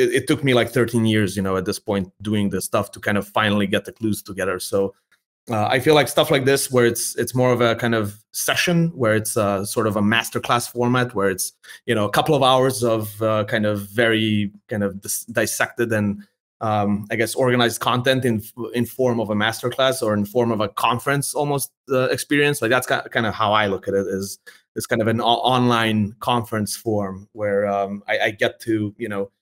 it took me like 13 years, you know, at this point, doing this stuff to kind of finally get the clues together. So I feel like stuff like this, where it's more of a kind of session, where it's sort of a masterclass format, where it's, you know, a couple of hours of kind of very kind of dissected and I guess organized content in form of a masterclass or in form of a conference almost experience. Like that's kind of how I look at it. Is it's kind of an online conference form where I get to, you know,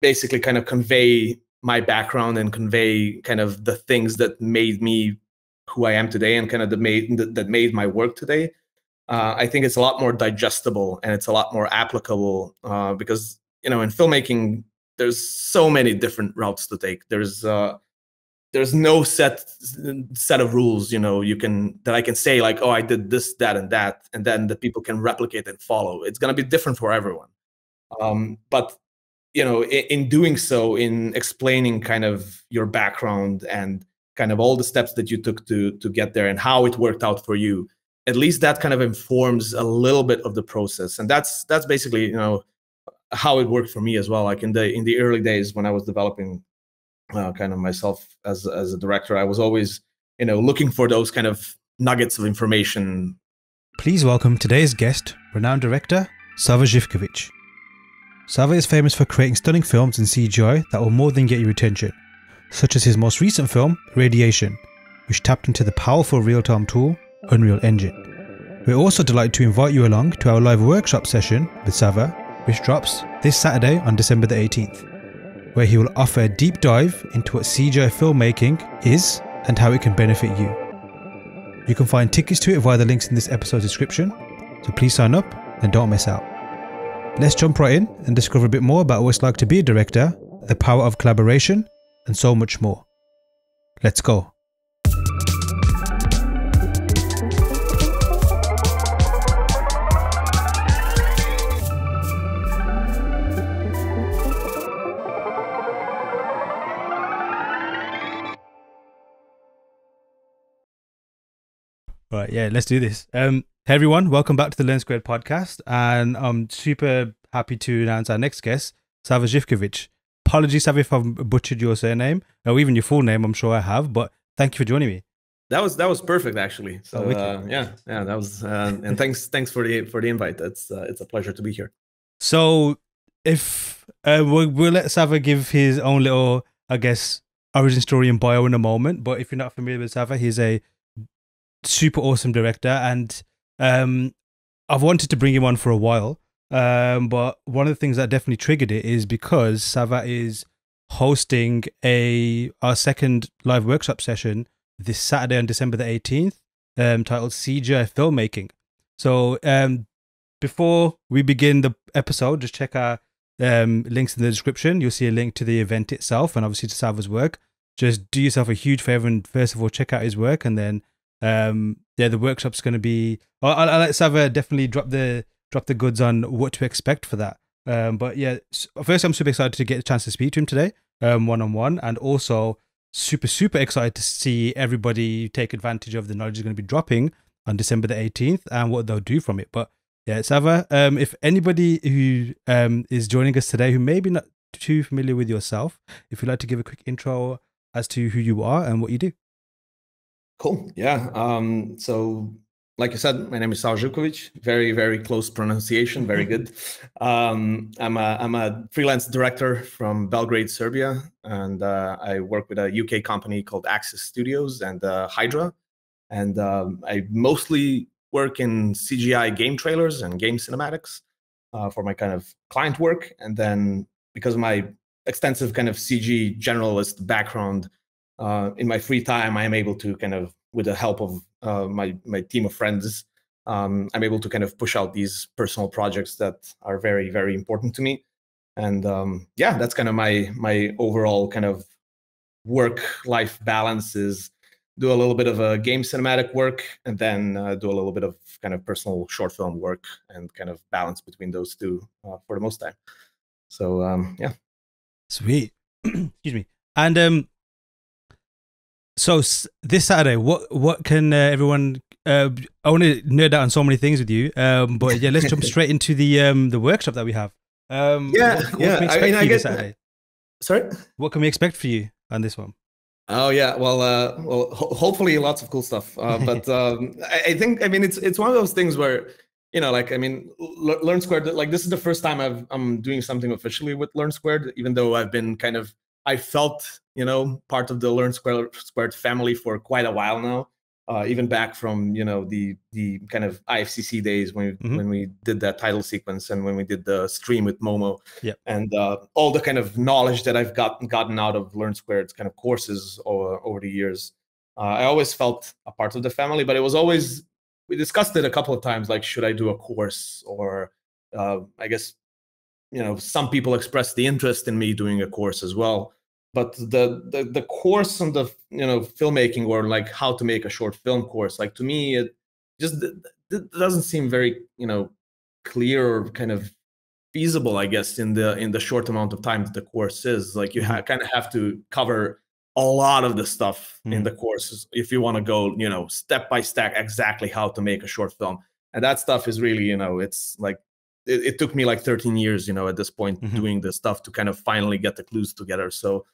basically kind of convey my background and convey kind of the things that made me who I am today and kind of that made my work today. I think it's a lot more digestible and it's a lot more applicable because, you know, in filmmaking, there's so many different routes to take. There's no set of rules, you know, that I can say like, oh, I did this, that, and that, and then the people can replicate and follow. It's going to be different for everyone. But you know, in doing so, in explaining kind of your background and kind of all the steps that you took to get there and how it worked out for you, at least that kind of informs a little bit of the process. And that's basically, you know, how it worked for me as well. Like in the early days when I was developing kind of myself as a director, I was always, you know, looking for those kind of nuggets of information. Please welcome today's guest, renowned director Sava Zivkovic. Sava is famous for creating stunning films in CGI that will more than get your attention, such as his most recent film, Radiation, which tapped into the powerful real-time tool, Unreal Engine. We're also delighted to invite you along to our live workshop session with Sava, which drops this Saturday on December the 18th, where he will offer a deep dive into what CGI filmmaking is and how it can benefit you. You can find tickets to it via the links in this episode's description, so please sign up and don't miss out. Let's jump right in and discover a bit more about what it's like to be a director, the power of collaboration, and so much more. Let's go. All right, yeah, let's do this. Hey everyone, welcome back to the Learn Squared podcast, and I'm super happy to announce our next guest, Sava Zivkovic. Apologies, Sava, if I've butchered your surname, or even your full name, I'm sure I have, but thank you for joining me. That was perfect, actually. So yeah, that was, and thanks for the invite. That's it's a pleasure to be here. So if we'll let Sava give his own little, I guess, origin story and bio in a moment, but if you're not familiar with Sava, he's a super awesome director, and I've wanted to bring him on for a while, but one of the things that definitely triggered it is because Sava is hosting our second live workshop session this Saturday on December the 18th, titled CGI Filmmaking. So before we begin the episode, just check our links in the description. You'll see a link to the event itself and obviously to Sava's work. Just do yourself a huge favor and first of all check out his work, and then yeah, the workshop's going to be, I'll let Sava definitely drop the goods on what to expect for that, but yeah, first I'm super excited to get a chance to speak to him today one-on-one, and also super excited to see everybody take advantage of the knowledge is going to be dropping on December the 18th and what they'll do from it. But yeah, Sava, if anybody who is joining us today who may be not too familiar with yourself, if you'd like to give a quick intro as to who you are and what you do. Cool. Yeah. So like you said, my name is Sava Zivkovic. Very, very close pronunciation. Very good. I'm a freelance director from Belgrade, Serbia, and I work with a UK company called Axis Studios and Hydra. And I mostly work in CGI game trailers and game cinematics for my kind of client work. And then because of my extensive kind of CG generalist background, in my free time, I am able to kind of, with the help of my team of friends, I'm able to kind of push out these personal projects that are very, very important to me. And yeah, that's kind of my overall kind of work-life balance is do a little bit of game cinematic work and then do a little bit of kind of personal short film work and kind of balance between those two for the most time. So yeah. Sweet. Excuse me. And so this Saturday, what can everyone? I want to nerd out on so many things with you, but yeah, let's jump straight into the workshop that we have. What can we expect for you on this one? Oh yeah, well, well, hopefully lots of cool stuff. But I think, I mean, it's one of those things where, you know, like, I mean, Learn Squared, like, this is the first time I'm doing something officially with Learn Squared, even though I've been kind of, I felt, you know, part of the Learn Squared family for quite a while now, even back from, you know, the kind of IFCC days when we did that title sequence and when we did the stream with Momo, and all the kind of knowledge that I've gotten out of Learn Squared's kind of courses over the years. I always felt a part of the family, but it was always, we discussed it a couple of times, like, should I do a course? Or I guess, you know, some people expressed the interest in me doing a course as well. But the course on the, you know, filmmaking, or like how to make a short film course, like, to me, it just doesn't seem very, you know, clear or kind of feasible, I guess, in the short amount of time that the course is. Like, you kind of have to cover a lot of the stuff in the courses if you want to go, you know, step by step exactly how to make a short film. And that stuff is really, you know, it's like, it took me like 13 years, you know, at this point, doing this stuff to kind of finally get the clues together. So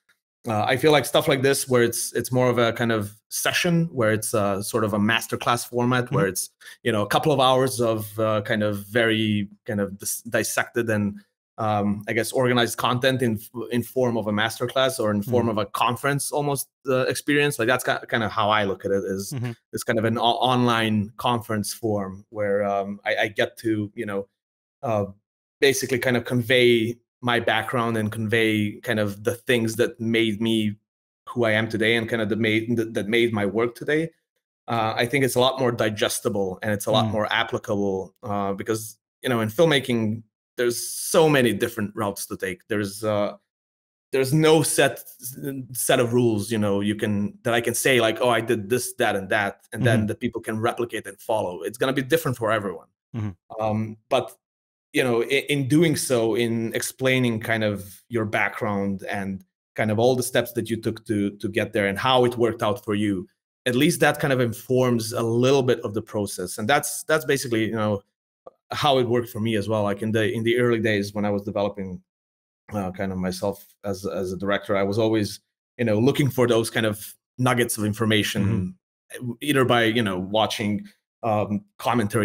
I feel like stuff like this, where it's more of a kind of session, where it's sort of a masterclass format, where it's, you know, a couple of hours of kind of very kind of dissected and I guess organized content in form of a masterclass, or in form of a conference almost experience. Like, that's kind of how I look at it, is it's kind of an online conference form where I get to, you know, basically kind of convey my background and convey kind of the things that made me who I am today, and kind of that made my work today. I think it's a lot more digestible, and it's a lot more applicable, because, you know, in filmmaking, there's so many different routes to take. There's no set of rules, you know, that I can say, like, oh, I did this, that, and that, and then the people can replicate and follow. It's going to be different for everyone. But, you know, in doing so, in explaining kind of your background and kind of all the steps that you took to get there and how it worked out for you, at least that kind of informs a little bit of the process. And that's basically, you know, how it worked for me as well. Like, in the early days when I was developing kind of myself as a director, I was always, you know, looking for those kind of nuggets of information, either by, you know, watching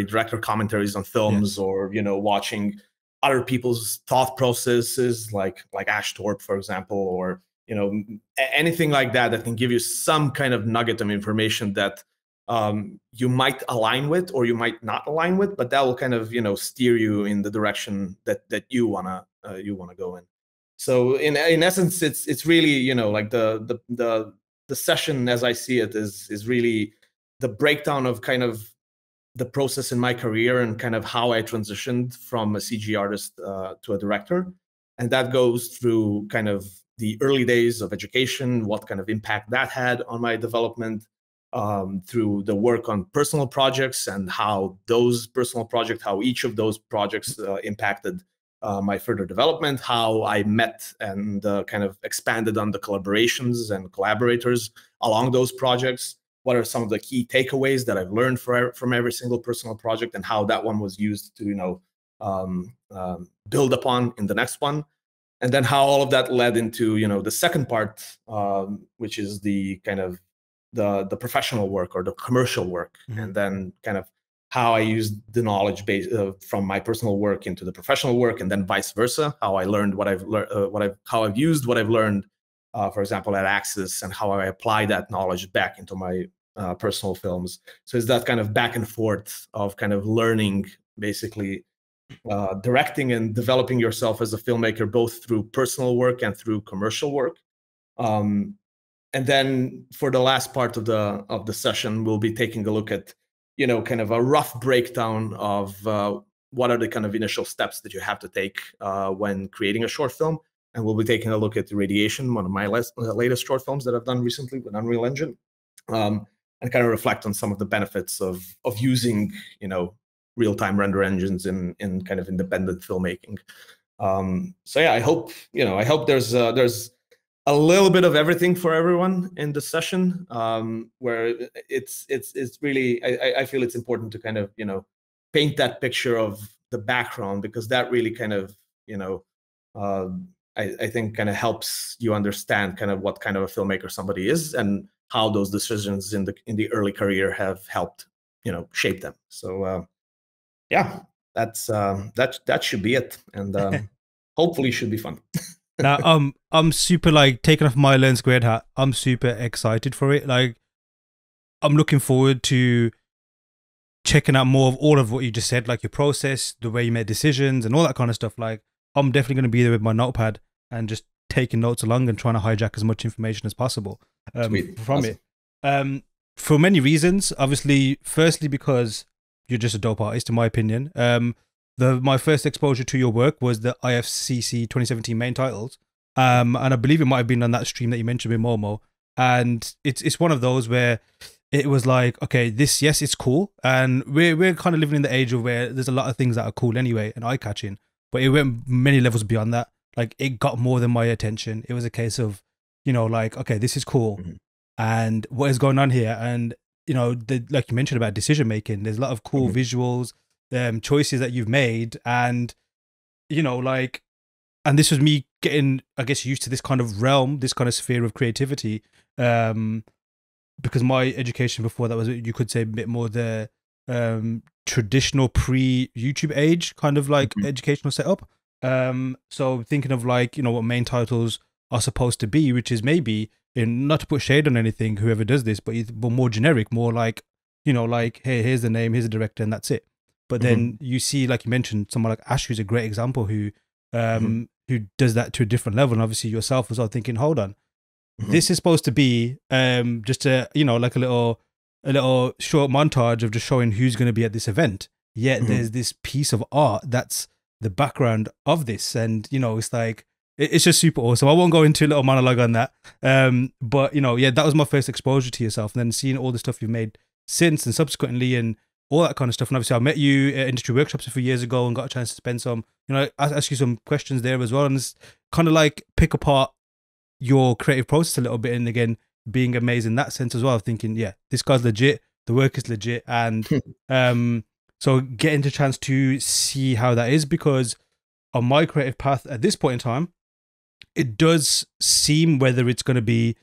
director commentaries on films, or, you know, watching other people's thought processes, like Ash Thorpe, for example, or, you know, anything like that can give you some kind of nugget of information that you might align with, or you might not align with, but that will kind of, you know, steer you in the direction that you wanna go in. So in essence, it's really, you know, like the session as I see it is really the breakdown of kind of the process in my career and kind of how I transitioned from a CG artist to a director. And that goes through kind of the early days of education, what kind of impact that had on my development, through the work on personal projects and how each of those projects impacted my further development, how I met and kind of expanded on the collaborations and collaborators along those projects. What are some of the key takeaways that I've learned from every single personal project, and how that one was used to, you know, build upon in the next one, and then how all of that led into, you know, the second part, which is the kind of the professional work or the commercial work, and then kind of how I used the knowledge base from my personal work into the professional work, and then vice versa, how I learned how I've used what I've learned, for example, at Axis, and how I apply that knowledge back into my personal films. So it's that kind of back and forth of kind of learning, basically directing and developing yourself as a filmmaker, both through personal work and through commercial work. And then for the last part of the session, we'll be taking a look at, you know, kind of a rough breakdown of what are the kind of initial steps that you have to take when creating a short film. And we'll be taking a look at Radiation, one of my latest short films that I've done recently with Unreal Engine. And kind of reflect on some of the benefits of using, you know, real-time render engines in kind of independent filmmaking. So yeah, I hope there's a little bit of everything for everyone in the session, where it's really, I feel it's important to kind of, you know, paint that picture of the background, because that really kind of, you know, I think kind of helps you understand kind of what kind of a filmmaker somebody is and how those decisions in the early career have helped, you know, shape them. So yeah, that should be it, and hopefully should be fun. Now I'm super, like, taking off my Learn Squared hat, I'm super excited for it. Like, I'm looking forward to checking out more of all of what you just said, like your process, the way you make decisions and all that kind of stuff. Like, I'm definitely going to be there with my notepad and just taking notes along and trying to hijack as much information as possible from it. For many reasons, obviously, firstly, because you're just a dope artist, in my opinion. My first exposure to your work was the IFCC 2017 main titles. And I believe it might have been on that stream that you mentioned with Momo. And it's one of those where it was like, okay, this, yes, it's cool. And we're kind of living in the age of where there's a lot of things that are cool anyway and eye-catching. But it went many levels beyond that. Like, it got more than my attention. It was a case of, you know, like, okay, this is cool. Mm-hmm. And what is going on here? And, you know, like you mentioned about decision-making, there's a lot of cool mm-hmm. visuals, choices that you've made. And, you know, like, and this was me getting, I guess, used to this kind of realm, this kind of sphere of creativity. Because my education before that was, you could say, a bit more the traditional pre-YouTube age kind of like mm-hmm. educational setup. So thinking of, like, you know, what main titles are supposed to be, which is maybe, in, not to put shade on anything, whoever does this, but more generic, more like, you know, like, hey, here's the name, here's the director, and that's it. But mm-hmm. then you see, like you mentioned, someone like Ash, who's a great example, who does that to a different level. And obviously yourself was all thinking, hold on, mm-hmm. this is supposed to be just a, you know, like a little short montage of just showing who's going to be at this event. Yet mm-hmm. there's this piece of art that's the background of this. And, you know, it's like, it's just super awesome. I won't go into a little monologue on that. But, you know, yeah, that was my first exposure to yourself. And then seeing all the stuff you've made since and subsequently and all that kind of stuff. And obviously I met you at industry workshops a few years ago and got a chance to spend some, you know, ask you some questions there as well. And it's kind of like pick apart your creative process a little bit. And again, being amazed in that sense as well, thinking, yeah, this guy's legit, the work is legit. And so getting the chance to see how that is, because on my creative path at this point in time, it does seem whether it's going to be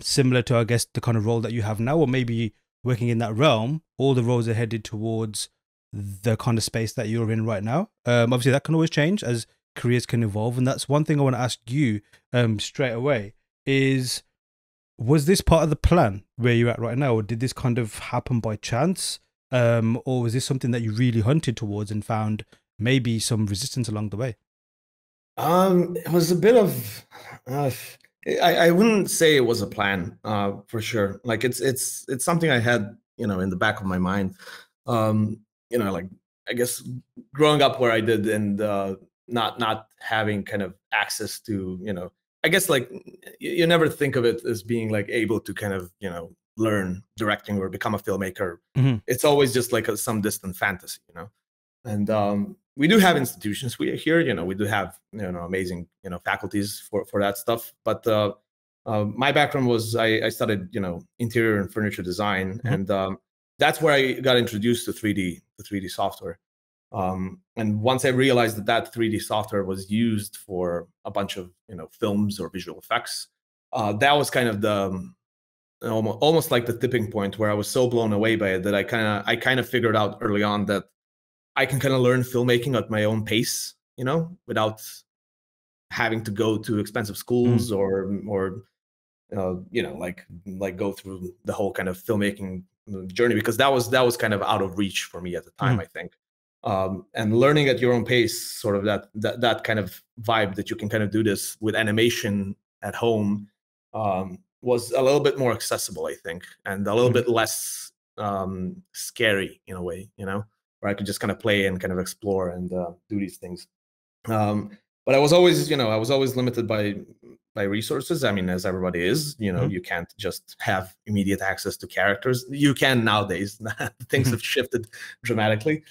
similar to, I guess, the kind of role that you have now, or maybe working in that realm, all the roles are headed towards the kind of space that you're in right now. Obviously that can always change as careers can evolve. And that's one thing I want to ask you straight away is, was this part of the plan where you're at right now, or did this kind of happen by chance? Or was this something that you really hunted towards and found maybe some resistance along the way? It was a bit of, I wouldn't say it was a plan, for sure. Like, it's something I had, you know, in the back of my mind. You know, like, I guess growing up where I did and not having kind of access to, you know, I guess, like, you never think of it as being like able to kind of, you know, learn directing or become a filmmaker. Mm-hmm. It's always just like some distant fantasy, you know? And we do have institutions here, you know, we do have, you know, amazing, you know, faculties for that stuff. But my background was, I studied, you know, interior and furniture design. Mm-hmm. And that's where I got introduced to 3D software. And once I realized that 3D software was used for a bunch of, you know, films or visual effects, that was kind of the almost like the tipping point where I was so blown away by it that I kind of figured out early on that I can kind of learn filmmaking at my own pace, you know, without having to go to expensive schools mm. or you know, like go through the whole kind of filmmaking journey, because that was kind of out of reach for me at the time, mm. I think. And learning at your own pace, sort of that kind of vibe that you can kind of do this with animation at home, was a little bit more accessible, I think, and a little bit less scary in a way, you know, where I could just kind of play and kind of explore and do these things. But I was always, you know, limited by resources. I mean, as everybody is, you know, mm-hmm. you can't just have immediate access to characters. You can nowadays. Things have shifted dramatically.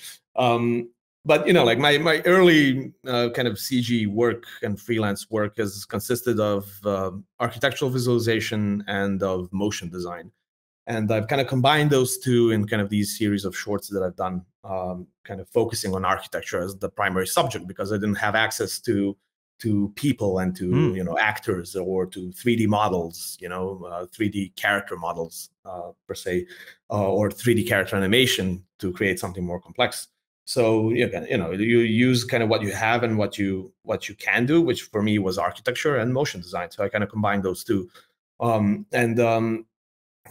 But, you know, like my early kind of CG work and freelance work has consisted of architectural visualization and of motion design. And I've kind of combined those two in kind of these series of shorts that I've done, kind of focusing on architecture as the primary subject, because I didn't have access to to people and to you know, actors, or to 3D models, you know, 3D character models per se, or 3D character animation to create something more complex. So you know, you use kind of what you have and what you can do, which for me was architecture and motion design. So I kind of combined those two,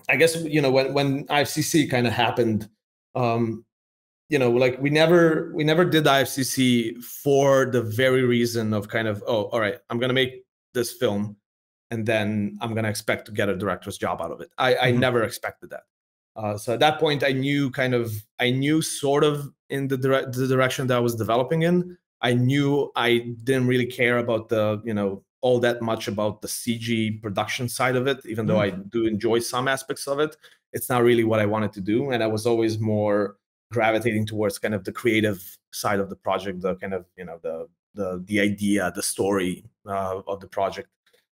I guess, you know, when IFCC kind of happened, you know, like we never did IFCC for the very reason of kind of, oh, all right, I'm going to make this film and then I'm going to expect to get a director's job out of it. I never expected that. So at that point, I knew kind of, sort of in the direction that I was developing in. I knew I didn't really care about the, you know, all that much about the CG production side of it, even though I do enjoy some aspects of it. It's not really what I wanted to do. And I was always more gravitating towards kind of the creative side of the project, the kind of, you know, the idea, the story of the project.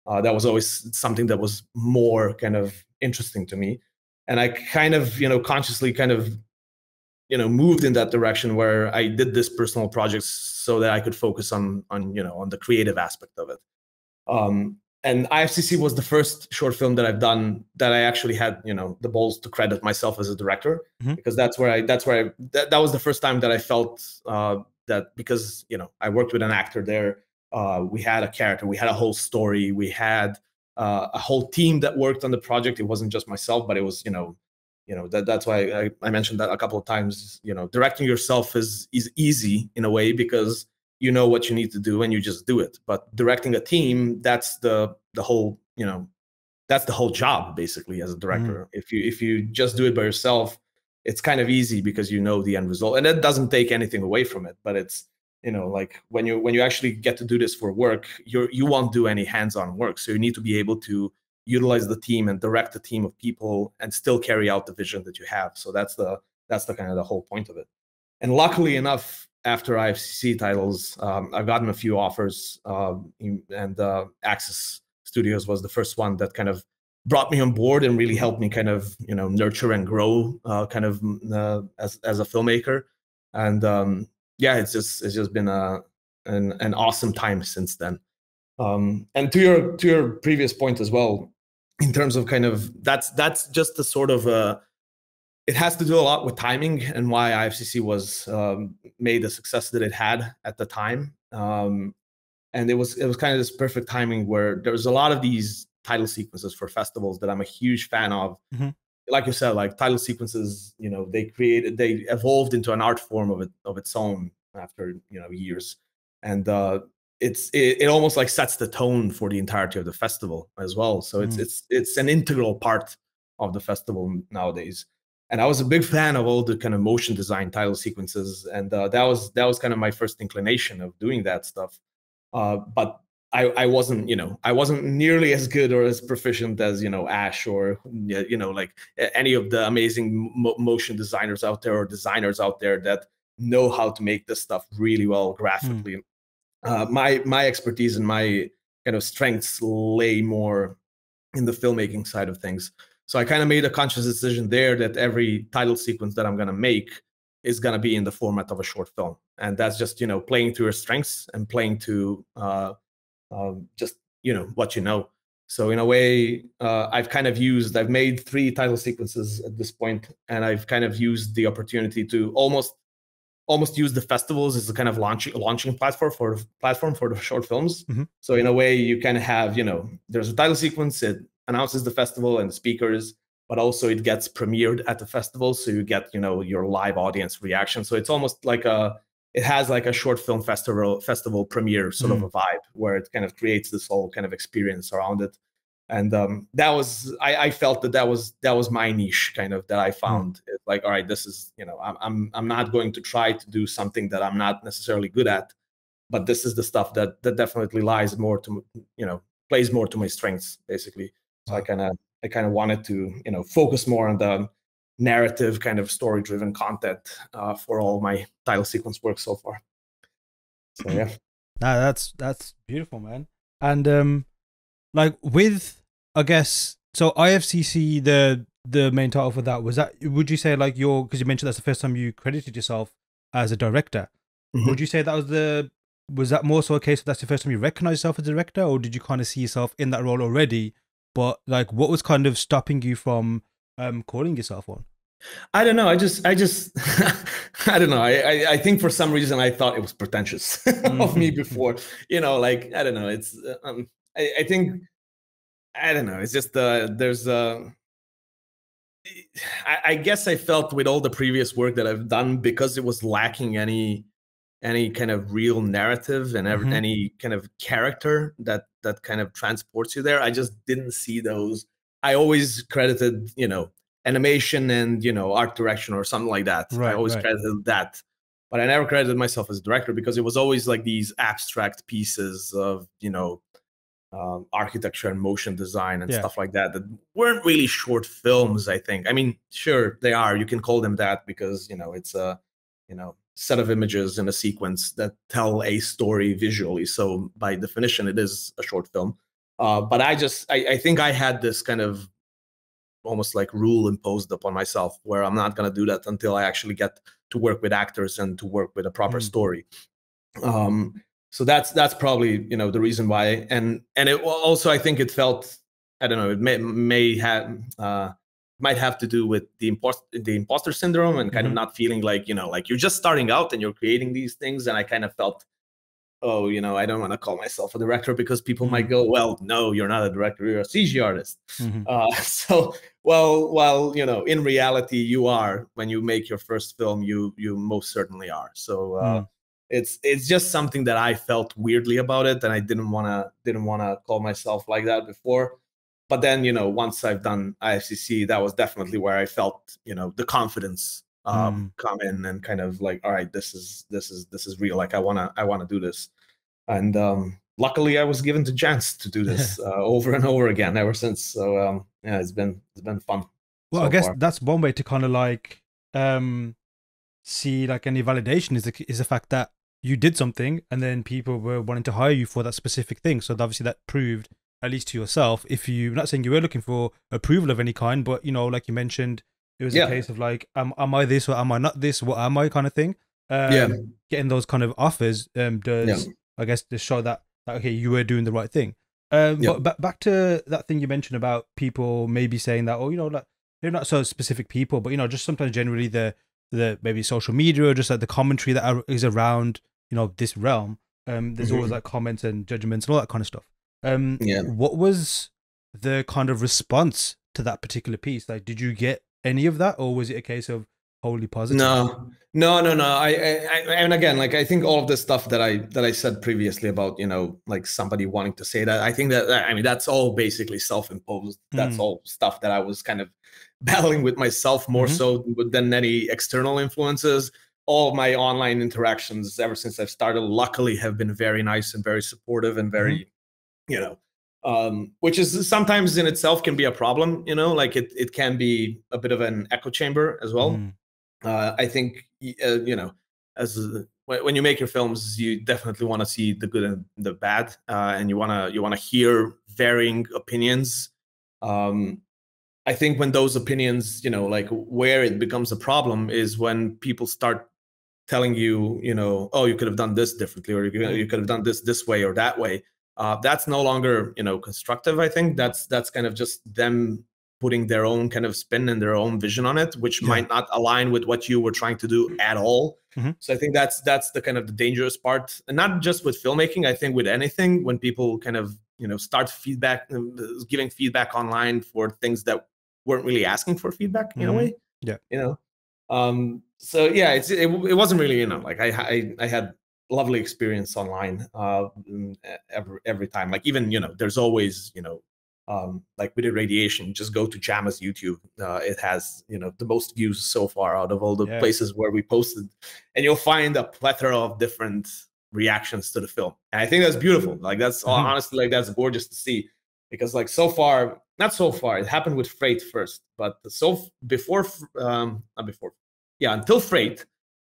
That was always something that was more kind of interesting to me. And I kind of, you know, consciously kind of, you know, moved in that direction where I did this personal project so that I could focus on, you know, on the creative aspect of it. And IFCC was the first short film that I've done that I actually had, you know, the balls to credit myself as a director, because that was the first time that I felt that, because, you know, I worked with an actor there, we had a character, we had a whole story, we had a whole team that worked on the project. It wasn't just myself, but it was, you know, that's why I mentioned that a couple of times, you know, directing yourself is easy in a way, because you know what you need to do and you just do it. But directing a team, that's the whole, you know, that's the whole job basically as a director. If you just do it by yourself, it's kind of easy because you know the end result, and that doesn't take anything away from it. But it's, you know, like when you actually get to do this for work, you won't do any hands-on work. So you need to be able to utilize the team and direct the team of people and still carry out the vision that you have. So that's the kind of the whole point of it. And luckily enough, after IFCC titles, I've gotten a few offers, and Axis Studios was the first one that kind of brought me on board and really helped me kind of, you know, nurture and grow kind of as a filmmaker. And yeah, it's just been an awesome time since then. And to your previous point as well, in terms of kind of that's just the sort of it has to do a lot with timing and why IFCC was made the success that it had at the time. And it was kind of this perfect timing where there was a lot of these title sequences for festivals that I'm a huge fan of. Like you said, like title sequences, you know, they evolved into an art form of its own after, you know, years. And it almost like sets the tone for the entirety of the festival as well. So it's an integral part of the festival nowadays. And I was a big fan of all the kind of motion design title sequences, and that was kind of my first inclination of doing that stuff. But I wasn't, you know, I wasn't nearly as good or as proficient as, you know, Ash or, you know, like any of the amazing motion designers out there or designers out there that know how to make this stuff really well graphically. My expertise and my kind of strengths lay more in the filmmaking side of things. So I kind of made a conscious decision there that every title sequence that I'm going to make is going to be in the format of a short film. And that's just, you know, playing to your strengths and playing to just, you know, what you know. So in a way, I've made 3 title sequences at this point, and I've kind of used the opportunity to almost use the festivals as a kind of launching platform for the short films. So in a way, you kind of have, you know, there's a title sequence, it announces the festival and the speakers, but also it gets premiered at the festival, so you get, you know, your live audience reaction. So it's almost like it has like a short film festival premiere sort of a vibe, where it kind of creates this whole kind of experience around it. And I felt that was my niche kind of that I found. It's like, all right, this is, you know, I'm not going to try to do something that I'm not necessarily good at, but this is the stuff that definitely lies more to, you know, plays more to my strengths basically. So I kind of wanted to, you know, focus more on the narrative kind of story-driven content for all my title sequence work so far. So yeah, no, that's beautiful, man. And like with, I guess, so IFCC, the main title for that was that. Would you say like because you mentioned that's the first time you credited yourself as a director. Would you say that was the was that more so a case of that's the first time you recognized yourself as a director, or did you kind of see yourself in that role already? But like, what was kind of stopping you from calling yourself one? I don't know. I just, I don't know. I think for some reason I thought it was pretentious of me before, you know, like, I don't know. It's, I think, I don't know. It's just, there's, I guess I felt with all the previous work that I've done, because it was lacking any kind of real narrative and any kind of character that kind of transports you there. I just didn't see those. I always credited, you know, animation and, you know, art direction or something like that. Right, I always credited that, but I never credited myself as a director, because it was always like these abstract pieces of, you know, architecture and motion design and stuff like that, that weren't really short films, I think. I mean, sure, they are. You can call them that because, you know, it's a, you know, set of images in a sequence that tell a story visually. So by definition, it is a short film. But I just, I think I had this kind of almost like rule imposed upon myself where I'm not going to do that until I actually get to work with actors and to work with a proper story. So that's probably, you know, the reason why, and it also, I think it felt, I don't know, it may have might have to do with the imposter syndrome and kind of not feeling like, you know, like you're just starting out and you're creating these things, and I kind of felt, oh, you know, I don't want to call myself a director because people might go, well, no, you're not a director, you're a CG artist. So well, you know, in reality, you are. When you make your first film, you most certainly are. So. It's just something that I felt weirdly about it, and I didn't wanna call myself like that before. But then, you know, once I've done IFCC, that was definitely where I felt, you know, the confidence come in, and kind of like, all right, this is real. Like I wanna do this. And luckily, I was given the chance to do this over and over again ever since. So yeah, it's been fun. Well, so I guess that's one way to kind of like see like any validation is the fact that you did something and then people were wanting to hire you for that specific thing. So obviously that proved, at least to yourself, if you, not saying you were looking for approval of any kind, but you know, like you mentioned, it was a case of like, am I this or am I not this? What am I kind of thing? Getting those kind of offers does, I guess, just show that, okay, you were doing the right thing. But back to that thing you mentioned about people maybe saying that, oh, you know, like they're not so specific people, but you know, just sometimes generally the maybe social media or just like the commentary that is around, you know, this realm, there's always like comments and judgments and all that kind of stuff. What was the kind of response to that particular piece? Like, did you get any of that, or was it a case of wholly positive? No. I and again, like, I think all of the stuff that I said previously about, you know, like somebody wanting to say that, I think that, I mean, that's all basically self-imposed. That's all stuff that I was kind of battling with myself more so than any external influences. All my online interactions ever since I've started, luckily, have been very nice and very supportive and very, you know, which is sometimes in itself can be a problem, you know, like it can be a bit of an echo chamber as well. I think, you know, when you make your films, you definitely want to see the good and the bad, and you want to hear varying opinions. I think when those opinions, you know, like where it becomes a problem is when people start telling you, you know, oh, you could have done this differently, or you could have done this way or that way. That's no longer, you know, constructive. I think that's kind of just them putting their own kind of spin and their own vision on it, which might not align with what you were trying to do at all. So I think that's the kind of the dangerous part, and not just with filmmaking. I think with anything, when people kind of, you know, start giving feedback online for things that weren't really asking for feedback in a way. You know, so yeah, it wasn't really, you know, like I had lovely experience online every time. Like, even, you know, there's always, you know, like with irradiation, just go to JAMA's YouTube. It has, you know, the most views so far out of all the places where we posted, and you'll find a plethora of different reactions to the film. And I think that's beautiful. Like, that's honestly, like, that's gorgeous to see. Because like it happened with Freight first, but so until Freight,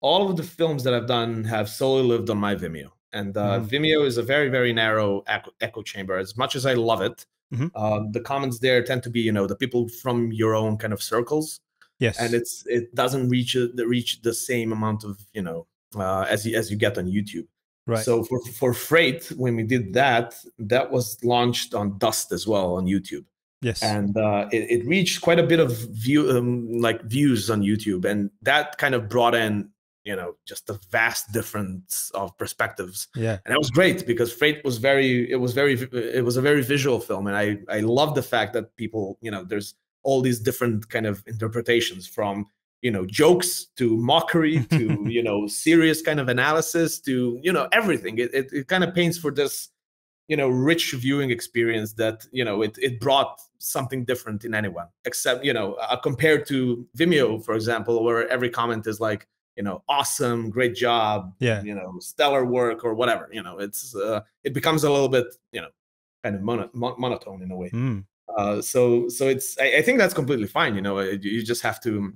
all of the films that I've done have solely lived on my Vimeo. And Vimeo is a very, very narrow echo chamber. As much as I love it, the comments there tend to be, you know, the people from your own kind of circles. Yes. And it doesn't reach the same amount of, you know, as you get on YouTube. Right. So for Freight, when we did that, that was launched on Dust as well on YouTube. Yes. And it reached quite a bit of views on YouTube, and that kind of brought in, you know, just a vast difference of perspectives. Yeah. And that was great because Freight was it was a very visual film, and I love the fact that people, you know, there's all these different kind of interpretations from, you know, jokes to mockery to, you know, serious kind of analysis to, you know, everything. It kind of paints for this, you know, rich viewing experience that, you know, it brought something different in anyone, except, you know, compared to Vimeo, for example, where every comment is like, you know, awesome, great job, yeah, you know, stellar work or whatever, you know, it becomes a little bit, you know, kind of monotone in a way. Mm. So it's, I think that's completely fine. You know, you just have to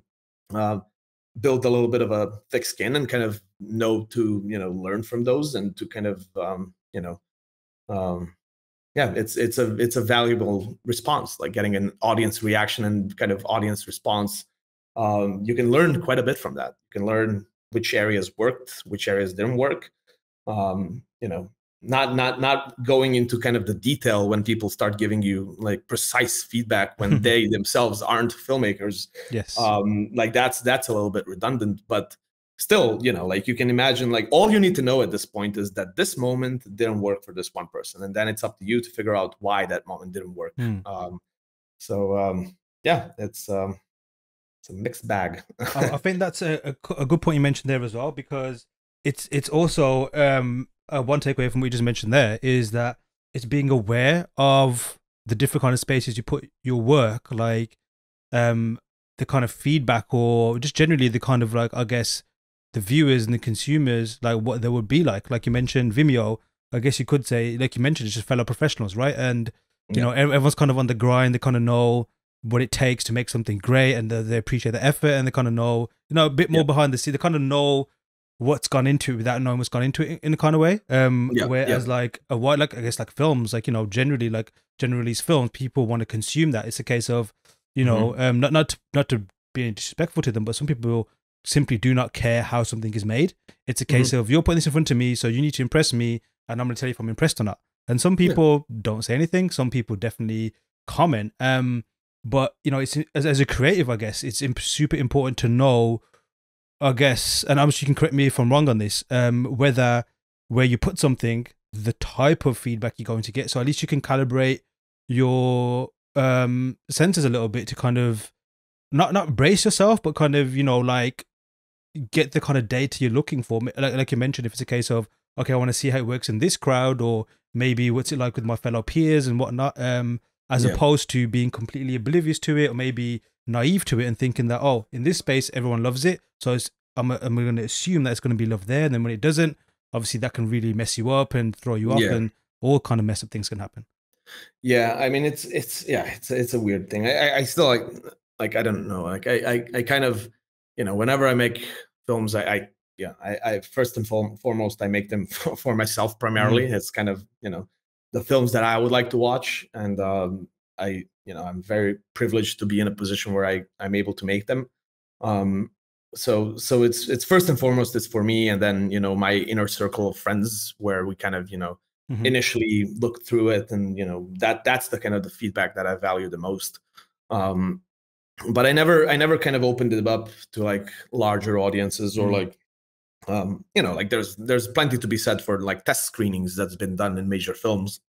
build a little bit of a thick skin and kind of know to, you know, learn from those and to kind of, you know, yeah, it's a valuable response, like getting an audience reaction and kind of audience response. You can learn quite a bit from that. You can learn which areas worked, which areas didn't work. You know, not going into kind of the detail when people start giving you like precise feedback when they themselves aren't filmmakers. Yes. Like that's a little bit redundant, but still, you know, like you can imagine, like all you need to know at this point is that this moment didn't work for this one person, and then it's up to you to figure out why that moment didn't work. Mm. Yeah, it's a mixed bag. I think that's a good point you mentioned there as well, because it's also one takeaway from what you just mentioned there is that it's being aware of the different kind of spaces you put your work, like the kind of feedback, or just generally the kind of, like, I guess, the viewers and the consumers, like what they would be like you mentioned Vimeo. I guess you could say, like you mentioned, it's just fellow professionals, right? And you know, everyone's kind of on the grind. They kind of know what it takes to make something great, and they appreciate the effort, and they kind of know, you know, a bit more behind the scene. They kind of know what's gone into it without knowing what's gone into it in a kind of way. Whereas like a while, like I guess, like films, like, you know, generally, like general release films, people want to consume that. It's a case of, you know, not to be disrespectful to them, but some people simply do not care how something is made. It's a case of, you're putting this in front of me, so you need to impress me, and I'm going to tell you if I'm impressed or not. And some people don't say anything. Some people definitely comment. But, you know, it's as a creative, I guess, it's super important to know, I guess, and obviously you can correct me if I'm wrong on this, whether where you put something, the type of feedback you're going to get. So at least you can calibrate your senses a little bit to kind of not brace yourself, but kind of, you know, like, get the kind of data you're looking for. Like you mentioned, if it's a case of, okay, I want to see how it works in this crowd, or maybe what's it like with my fellow peers and whatnot, as opposed to being completely oblivious to it, or maybe naive to it and thinking that, oh, in this space, everyone loves it, so I'm going to assume that it's going to be loved there. And then when it doesn't, obviously that can really mess you up and throw you off, and all kind of mess up things can happen. Yeah. I mean, it's a weird thing. I still like, I don't know, like I kind of, you know, whenever I make films, I first and foremost, I make them for myself primarily. It's kind of, you know, the films that I would like to watch, and you know, I'm very privileged to be in a position where I'm able to make them. So it's first and foremost, it's for me, and then, you know, my inner circle of friends, where we kind of, you know, initially look through it, and, you know, that's the kind of the feedback that I value the most. But I never kind of opened it up to like larger audiences, or like, you know, like there's plenty to be said for like test screenings that's been done in major films,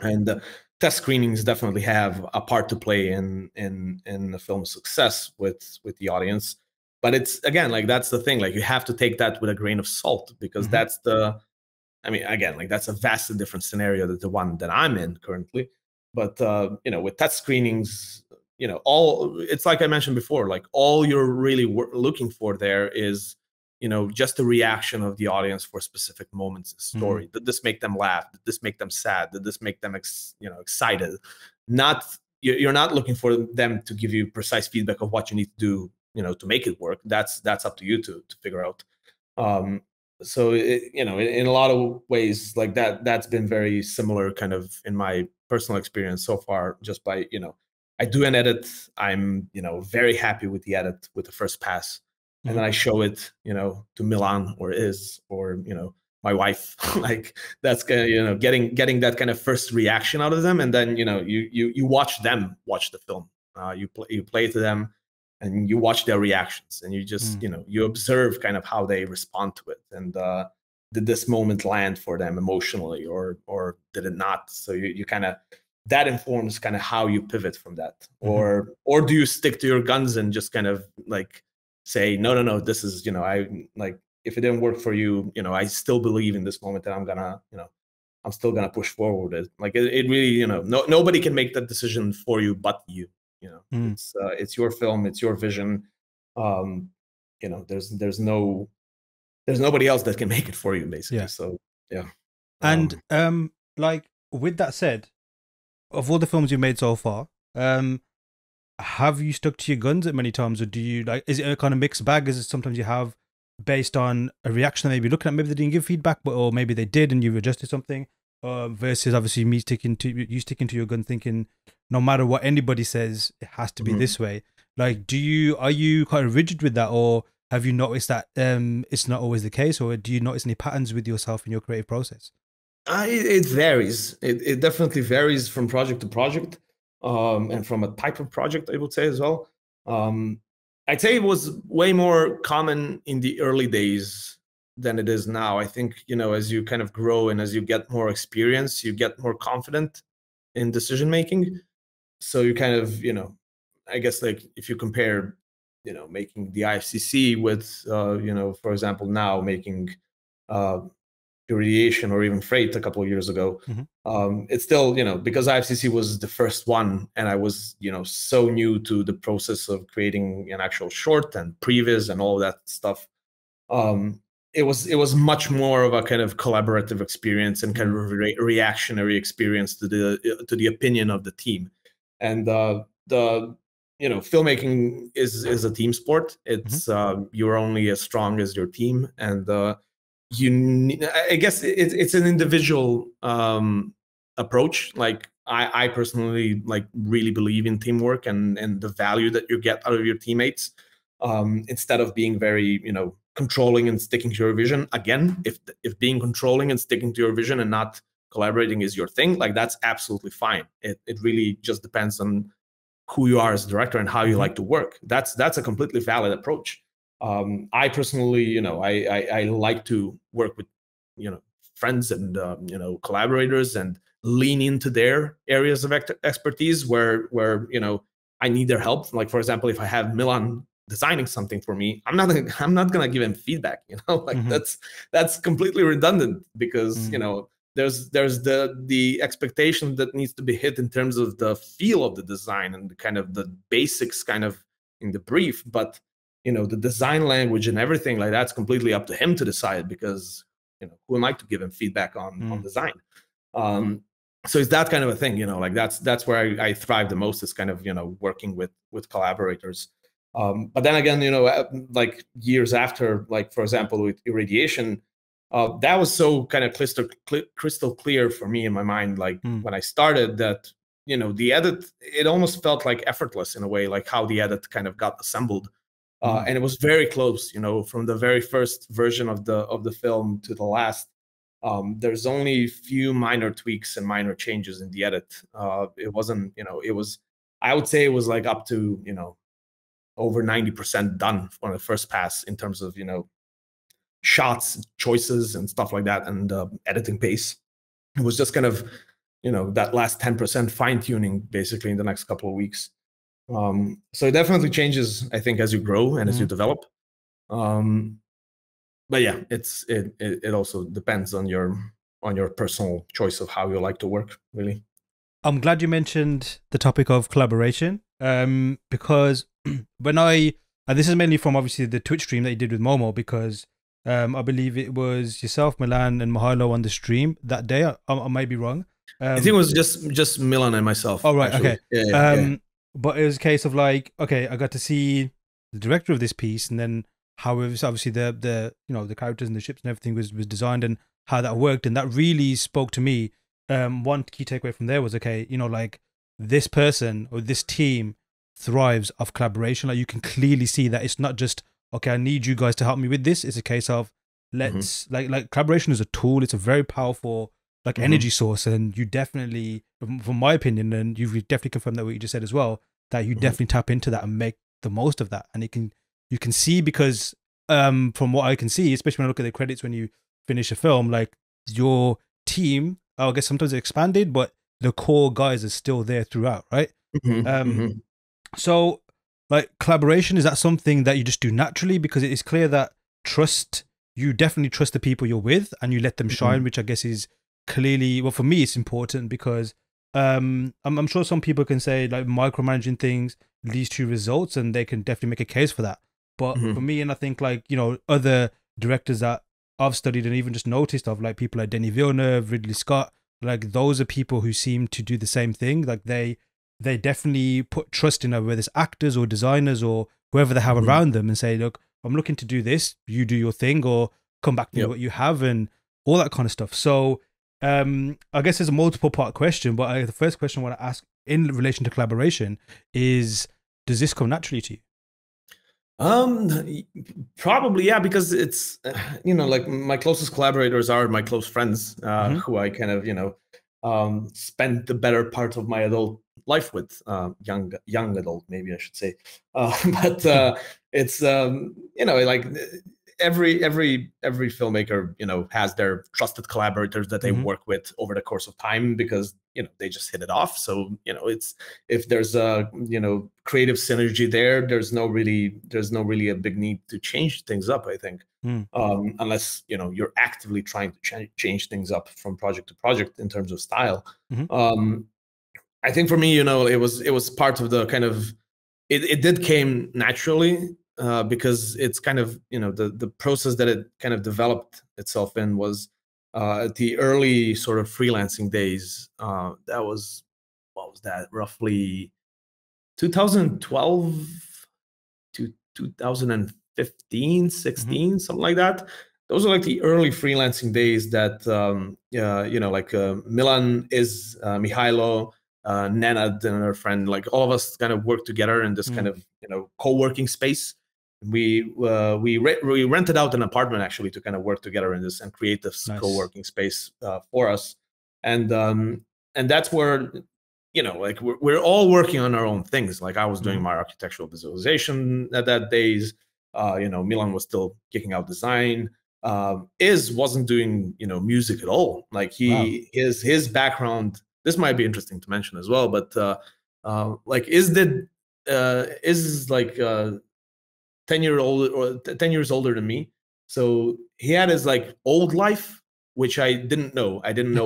and test screenings definitely have a part to play in the film's success with the audience. But it's, again, like, that's the thing, like, you have to take that with a grain of salt, because that's the, I mean, again, like, that's a vastly different scenario than the one that I'm in currently. But, you know, with test screenings, you know, it's like I mentioned before, like, all you're really looking for there is, you know, just the reaction of the audience for specific moments in story. Did this make them laugh? Did this make them sad? Did this make them, you know, excited? You're not looking for them to give you precise feedback of what you need to do, you know, to make it work. That's up to you to figure out. So, you know, in a lot of ways, like, that's been very similar kind of in my personal experience so far, just by, you know, I do an edit. I'm, you know, very happy with the edit, with the first pass. And then I show it, you know, to Milan or Iz, or, you know, my wife. Like, that's kind of, you know, getting that kind of first reaction out of them, and then, you know, you watch them watch the film, you play to them, and you watch their reactions, and you just you know, you observe kind of how they respond to it, and did this moment land for them emotionally, or did it not? So you kind of, that informs kind of how you pivot from that, or do you stick to your guns and just kind of like say, no, this is, you know, I like, if it didn't work for you, you know, I still believe in this moment that I'm gonna, you know, I'm still gonna push forward. Like it really, you know, nobody can make that decision for you but you. You know, it's your film, it's your vision. You know, there's nobody else that can make it for you, basically. Yeah. So yeah. And like, with that said, of all the films you've made so far, have you stuck to your guns at many times, or do you like? Is it a kind of mixed bag? Is it sometimes you have, based on a reaction that maybe looking at, maybe they didn't give feedback, but or maybe they did and you've adjusted something, versus obviously me sticking to your gun, thinking no matter what anybody says, it has to be this way. Like, are you kind of rigid with that, or have you noticed that it's not always the case, or do you notice any patterns with yourself in your creative process? It varies. It definitely varies from project to project, and from a type of project, I would say as well. I'd say it was way more common in the early days than it is now. I think, you know, as you kind of grow and as you get more experience, you get more confident in decision making. So you kind of, you know, I guess like if you compare, you know, making the IFCC with, you know, for example, now making Irradiation or even Freight a couple of years ago, it's still, you know, because IFCC was the first one and I was, you know, so new to the process of creating an actual short and previs and all that stuff, it was much more of a kind of collaborative experience and kind of reactionary experience to the opinion of the team. And you know, filmmaking is a team sport. It's you're only as strong as your team, and I guess it's an individual approach. Like I personally like really believe in teamwork and the value that you get out of your teammates, instead of being very, you know, controlling and sticking to your vision. Again, if being controlling and sticking to your vision and not collaborating is your thing, like that's absolutely fine. It really just depends on who you are as a director and how you like to work. That's a completely valid approach. I personally, you know, I like to work with, you know, friends and, you know, collaborators, and lean into their areas of expertise where, you know, I need their help. Like, for example, if I have Milan designing something for me, I'm not going to give him feedback, you know, like that's completely redundant, because, you know, there's the expectation that needs to be hit in terms of the feel of the design and the kind of the basics kind of in the brief, but you know, the design language and everything like that's completely up to him to decide, because, you know, who am I to give him feedback on design? So it's that kind of a thing, you know, like that's where I thrive the most, is kind of, you know, working with collaborators. But then again, you know, like years after, like, for example, with Irradiation, that was so kind of crystal clear for me in my mind, like when I started, that, you know, the edit, it almost felt like effortless in a way, like how the edit kind of got assembled. And it was very close, you know, from the very first version of the film to the last. There's only a few minor tweaks and minor changes in the edit. It wasn't, you know, it was, I would say it was like up to, you know, over 90% done on the first pass in terms of, you know, shots, choices and stuff like that, and editing pace. It was just kind of, you know, that last 10% fine tuning basically in the next couple of weeks. So it definitely changes, I think, as you grow and as you develop. But yeah, it also depends on your personal choice of how you like to work, really. I'm glad you mentioned the topic of collaboration, because when and this is mainly from obviously the Twitch stream that you did with Momo, because I believe it was yourself, Milan and Mihailo on the stream that day. I might be wrong. I think it was just Milan and myself. Oh, right. Actually. Okay. Yeah. But it was a case of like, okay, I got to see the director of this piece, and then how it was obviously the you know, the characters and the ships and everything was designed and how that worked, and that really spoke to me. One key takeaway from there was, okay, you know, like this person or this team thrives off collaboration. Like you can clearly see that it's not just, okay, I need you guys to help me with this. It's a case of Let's like collaboration is a tool. It's a very powerful like energy source, and you definitely, from my opinion, and you've definitely confirmed that what you just said as well, that you definitely tap into that and make the most of that. And it can, you can see, because from what I can see, especially when I look at the credits when you finish a film, like your team, I guess sometimes expanded, but the core guys are still there throughout, right? So like collaboration, is that something that you just do naturally? Because it is clear that trust, you definitely trust the people you're with and you let them shine, which I guess is clearly, well, for me, it's important because I'm sure some people can say like micromanaging things leads to results, and they can definitely make a case for that. But for me, and I think like, you know, other directors that I've studied and even just noticed of, like people like Denis Villeneuve, Ridley Scott, like those are people who seem to do the same thing. Like they definitely put trust in whether it's actors or designers or whoever they have around them, and say, look, I'm looking to do this, you do your thing, or come back to me what you have, and all that kind of stuff. So I guess it's a multiple part question, but the first question I want to ask in relation to collaboration is, does this come naturally to you? Probably, yeah, because it's, you know, like my closest collaborators are my close friends, who I kind of, you know, spent the better part of my adult life with, young adult, maybe I should say. But it's, you know, like every filmmaker, you know, has their trusted collaborators that they work with over the course of time, because, you know, they just hit it off. So, you know, it's, if there's a, you know, creative synergy there, there's no really a big need to change things up, I think, unless, you know, you're actively trying to change things up from project to project in terms of style. I think for me, you know, it was part of the kind of, it did came naturally, because it's kind of, you know, the process that it kind of developed itself in was at the early sort of freelancing days. That was, what was that, roughly 2012 to 2015, 16, something like that. Those are like the early freelancing days that, you know, like Milan, Iz, Mihailo, Nenad and her friend, like all of us kind of worked together in this kind of, you know, co-working space. We rented out an apartment actually to kind of work together in this and create this co-working space for us. And that's where, you know, like we're all working on our own things. Like I was doing my architectural visualization at that days. You know, Milan was still kicking out design. Iz wasn't doing, you know, music at all. Like he his background, this might be interesting to mention as well, but like Iz is like 10 years older than me, so he had his like old life, which I didn't know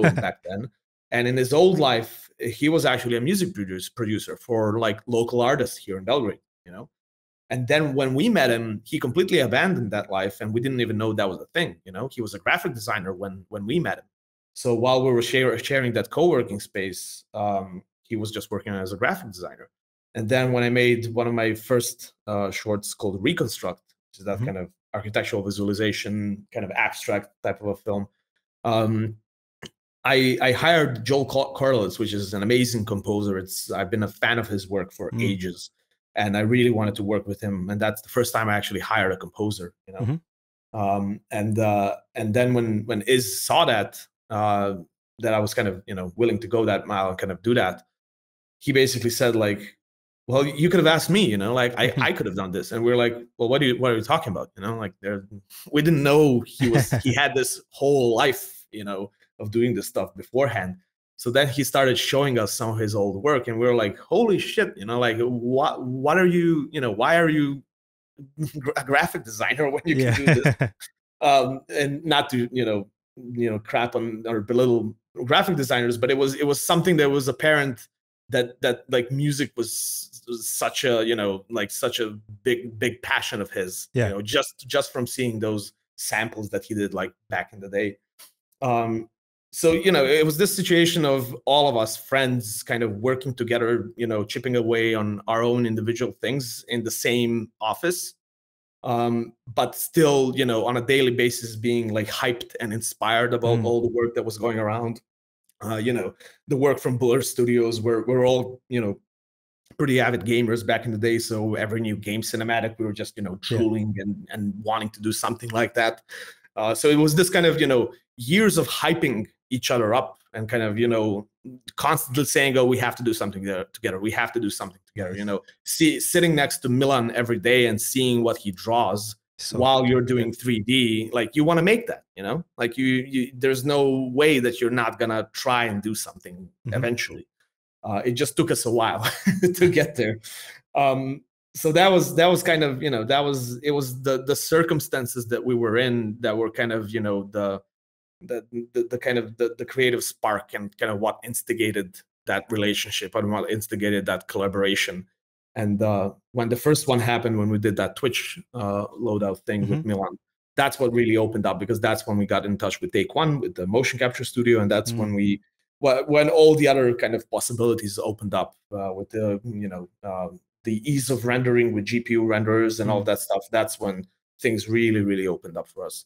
back then. And in his old life, he was actually a music producer for like local artists here in Belgrade, you know. And then when we met him, he completely abandoned that life, and we didn't even know that was a thing, you know. He was a graphic designer when we met him. So while we were sharing that co-working space, he was just working as a graphic designer. And then when I made one of my first shorts called Reconstruct, which is that kind of architectural visualization, kind of abstract type of a film, I hired Joel Carlos, which is an amazing composer. I've been a fan of his work for ages, and I really wanted to work with him. And that's the first time I actually hired a composer, you know. And then when Iz saw that, that I was kind of, you know, willing to go that mile and kind of do that, he basically said like, well, you could have asked me, you know, like I could have done this. And we're like, well, what are you talking about? You know, like we didn't know he had this whole life, you know, of doing this stuff beforehand. So then he started showing us some of his old work, and we were like, holy shit, you know, like what are you, you know, why are you a graphic designer when you can do this? And not to, you know, crap on or belittle graphic designers, but it was something that was apparent that like music was such a, you know, like such a big passion of his, you know, just from seeing those samples that he did like back in the day. So, you know, it was this situation of all of us friends kind of working together, you know, chipping away on our own individual things in the same office. But still, you know, on a daily basis being like hyped and inspired about all the work that was going around, you know, the work from Blur Studios, where we're all, you know, pretty avid gamers back in the day. So every new game cinematic, we were just, you know, drooling and wanting to do something like that. So it was this kind of, years of hyping each other up and kind of, constantly saying, oh, we have to do something together. We have to do something together, sitting next to Milan every day and seeing what he draws while you're doing 3D. Like, you want to make that, like you there's no way that you're not going to try and do something eventually. It just took us a while to get there. So that was kind of, it was the circumstances that we were in that were kind of, the kind of the creative spark and kind of what instigated that relationship and what instigated that collaboration. And when the first one happened, when we did that Twitch loadout thing with Milan, that's what really opened up, because that's when we got in touch with Take One, with the motion capture studio. And that's when all the other kind of possibilities opened up with the, the ease of rendering with GPU renderers and all that stuff. That's when things really, really opened up for us.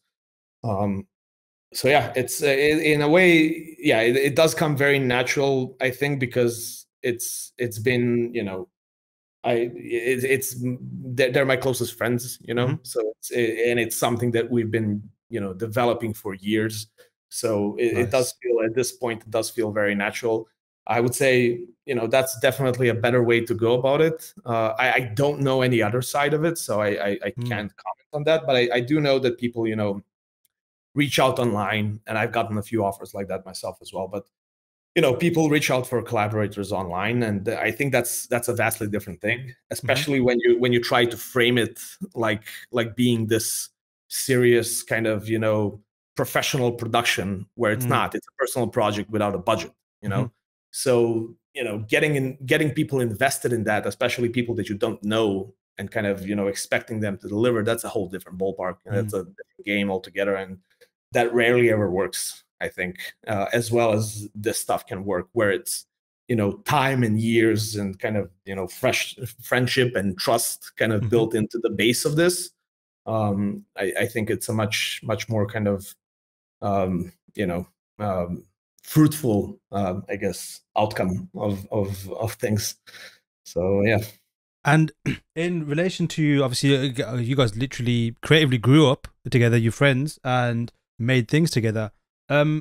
So yeah, it's in a way, yeah, it does come very natural, I think, because it's been, they're my closest friends, so it's something that we've been, developing for years. So it does feel, at this point, it does feel very natural. I would say, that's definitely a better way to go about it. I don't know any other side of it, so I can't comment on that. But I do know that people, reach out online, and I've gotten a few offers like that myself as well. But, people reach out for collaborators online, and I think that's a vastly different thing, especially when you try to frame it like being this serious kind of, professional production, where it's not. It's a personal project without a budget, So, getting people invested in that, especially people that you don't know, and kind of, expecting them to deliver, that's a whole different ballpark. And that's a different game altogether. And that rarely ever works, I think, as well as this stuff can work, where it's, time and years and kind of, fresh friendship and trust kind of built into the base of this. I think it's a much more kind of, fruitful, I guess, outcome of things. So yeah. And in relation to, obviously, you guys literally creatively grew up together, you're friends, and made things together. Do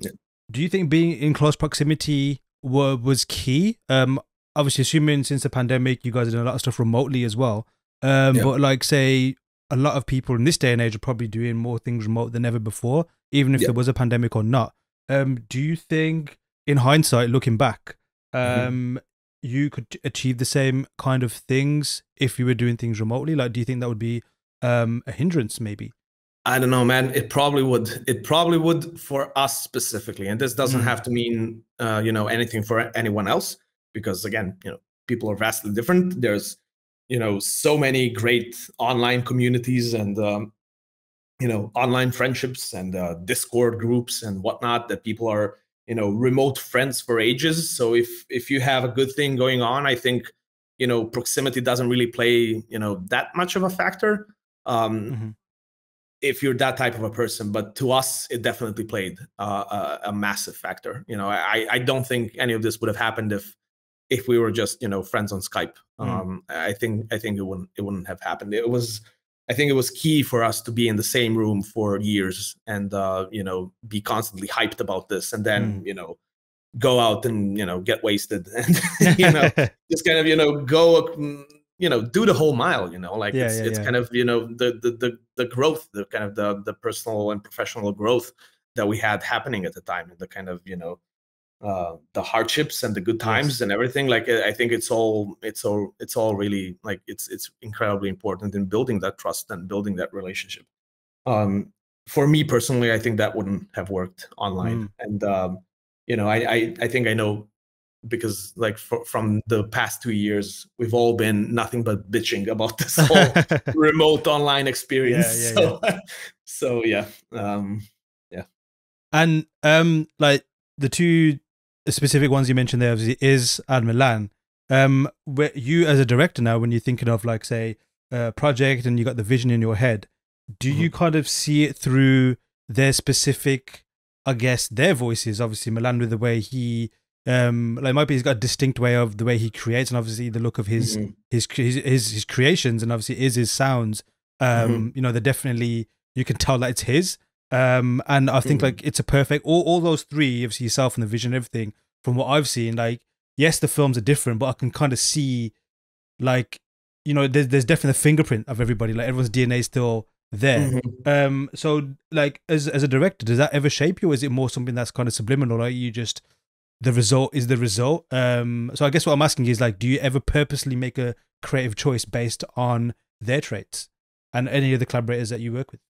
you think being in close proximity was key? Obviously, assuming since the pandemic, you guys are doing a lot of stuff remotely as well. But like, say, a lot of people in this day and age are probably doing more things remote than ever before, even if there was a pandemic or not. Do you think, in hindsight, looking back, you could achieve the same kind of things if you were doing things remotely? Like, do you think that would be a hindrance, maybe? I don't know, man. It probably would. It probably would for us specifically. And this doesn't have to mean, anything for anyone else, because, again, people are vastly different. There's, so many great online communities and, online friendships and Discord groups and whatnot that people are, remote friends for ages. So if you have a good thing going on, I think, proximity doesn't really play, that much of a factor if you're that type of a person. But to us, it definitely played a massive factor. I don't think any of this would have happened if we were just, friends on Skype. I think it wouldn't have happened. I think it was key for us to be in the same room for years and, be constantly hyped about this, and then, go out and, get wasted and, just kind of, go, do the whole mile, like it's kind of, the growth, the kind of the personal and professional growth that we had happening at the time, and the kind of, the hardships and the good times and everything. Like, I think it's all really, like, it's incredibly important in building that trust and building that relationship. For me personally, I think that wouldn't have worked online. And, I think I know, because, like, from the past 2 years, we've all been nothing but bitching about this whole remote online experience. And, like, the two specific ones you mentioned there, obviously, Iz and Milan. Where you, as a director now, when you're thinking of, like, say, a project and you got the vision in your head, do you kind of see it through their specific, I guess, their voices? Obviously, Milan, with the way he, like, might be, he's got a distinct way of the way he creates, and obviously the look of his creations, and obviously Iz's sounds. You know, they're definitely, you can tell that it's his. And I think like it's a perfect, all those three, obviously yourself and the vision and everything, from what I've seen, like, yes, the films are different, but I can kind of see, like, you know, there's definitely the fingerprint of everybody, like everyone's DNA is still there. So like as a director, does that ever shape you, or is it more something that's kind of subliminal, like you just, the result is the result? So I guess what I'm asking is, like, do you ever purposely make a creative choice based on their traits and any of the collaborators that you work with?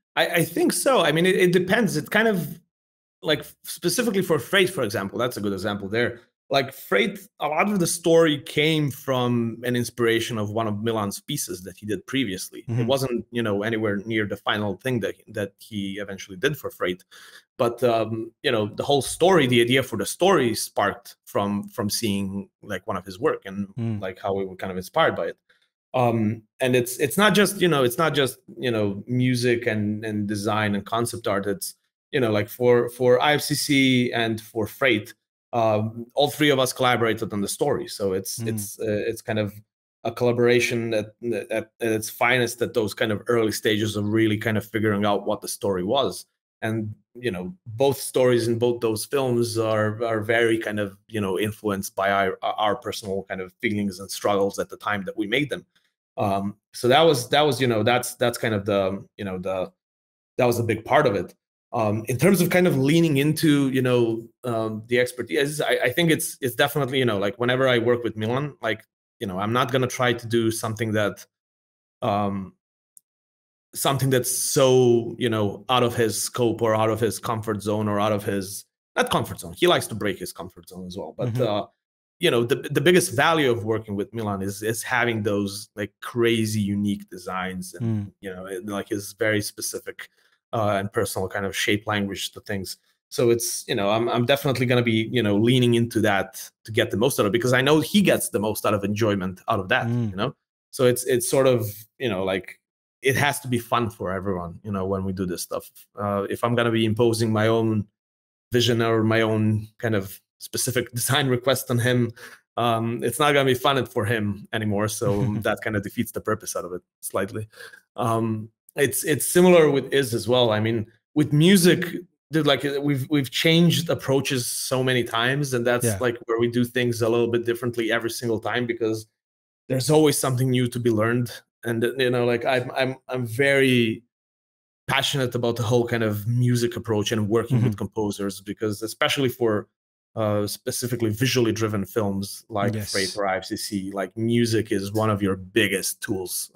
I think so. I mean, it depends. It's kind of like, specifically for Freight, for example, that's a good example there. Like Freight, a lot of the story came from an inspiration of one of Milan's pieces that he did previously. It wasn't, you know, anywhere near the final thing that he eventually did for Freight. But, you know, the whole story, the idea for the story sparked from seeing like one of his work and like how we were kind of inspired by it. And it's not just, you know, music and design and concept art. It's, you know, like for IFCC and for Freight, all three of us collaborated on the story. So it's kind of a collaboration at its finest at those kind of early stages of really kind of figuring out what the story was. And, you know, both stories in both those films are very kind of, you know, influenced by our personal kind of feelings and struggles at the time that we made them. So that was, you know, that's kind of the, you know, that was a big part of it. In terms of kind of leaning into, you know, the expertise, I think it's definitely, you know, like whenever I work with Milan, like, you know, I'm not going to try to do something that's so, you know, out of his scope or out of his comfort zone or out of his, not comfort zone. He likes to break his comfort zone as well. But, you know, the biggest value of working with Milan is having those like crazy, unique designs and, you know, like his very specific and personal kind of shape language to things. So it's, you know, I'm definitely going to be, you know, leaning into that to get the most out of it, because I know he gets the most out of enjoyment out of that, you know? So it's sort of, you know, like it has to be fun for everyone, you know, when we do this stuff. If I'm going to be imposing my own vision or my own kind of specific design request on him, it's not going to be fun for him anymore. So that kind of defeats the purpose out of it slightly. It's similar with Iz as well. I mean, with music, dude, like we've changed approaches so many times, and that's like where we do things a little bit differently every single time, because there's always something new to be learned. And you know, like I'm very passionate about the whole kind of music approach and working with composers, because especially for specifically visually driven films like Freight or IFCC, like music is one of your biggest tools,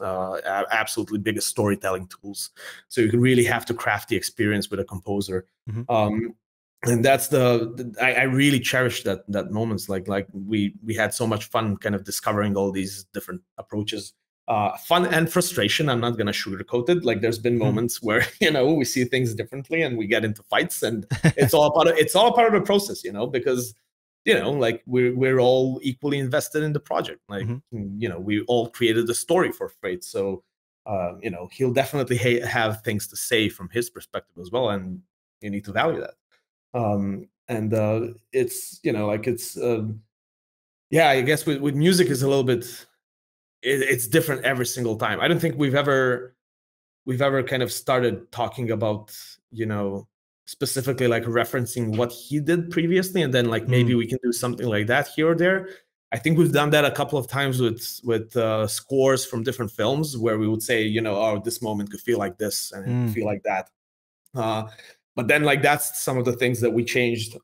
absolutely biggest storytelling tools. So you really have to craft the experience with a composer. And that's I really cherish that moments. Like we had so much fun kind of discovering all these different approaches. Fun and frustration, I'm not going to sugarcoat it. Like there's been moments where, you know, we see things differently and we get into fights, and it's all part of the process, you know, because, you know, like we're all equally invested in the project. Like, you know, we all created the story for Freight. So, you know, he'll definitely have things to say from his perspective as well. And you need to value that. It's, you know, like it's, yeah, I guess with music is a little bit, it's different every single time. I don't think we've ever kind of started talking about, you know, specifically like referencing what he did previously, and then like maybe we can do something like that here or there. I think we've done that a couple of times with scores from different films, where we would say, you know, oh, this moment could feel like this and it could feel like that. But then like that's some of the things that we changed.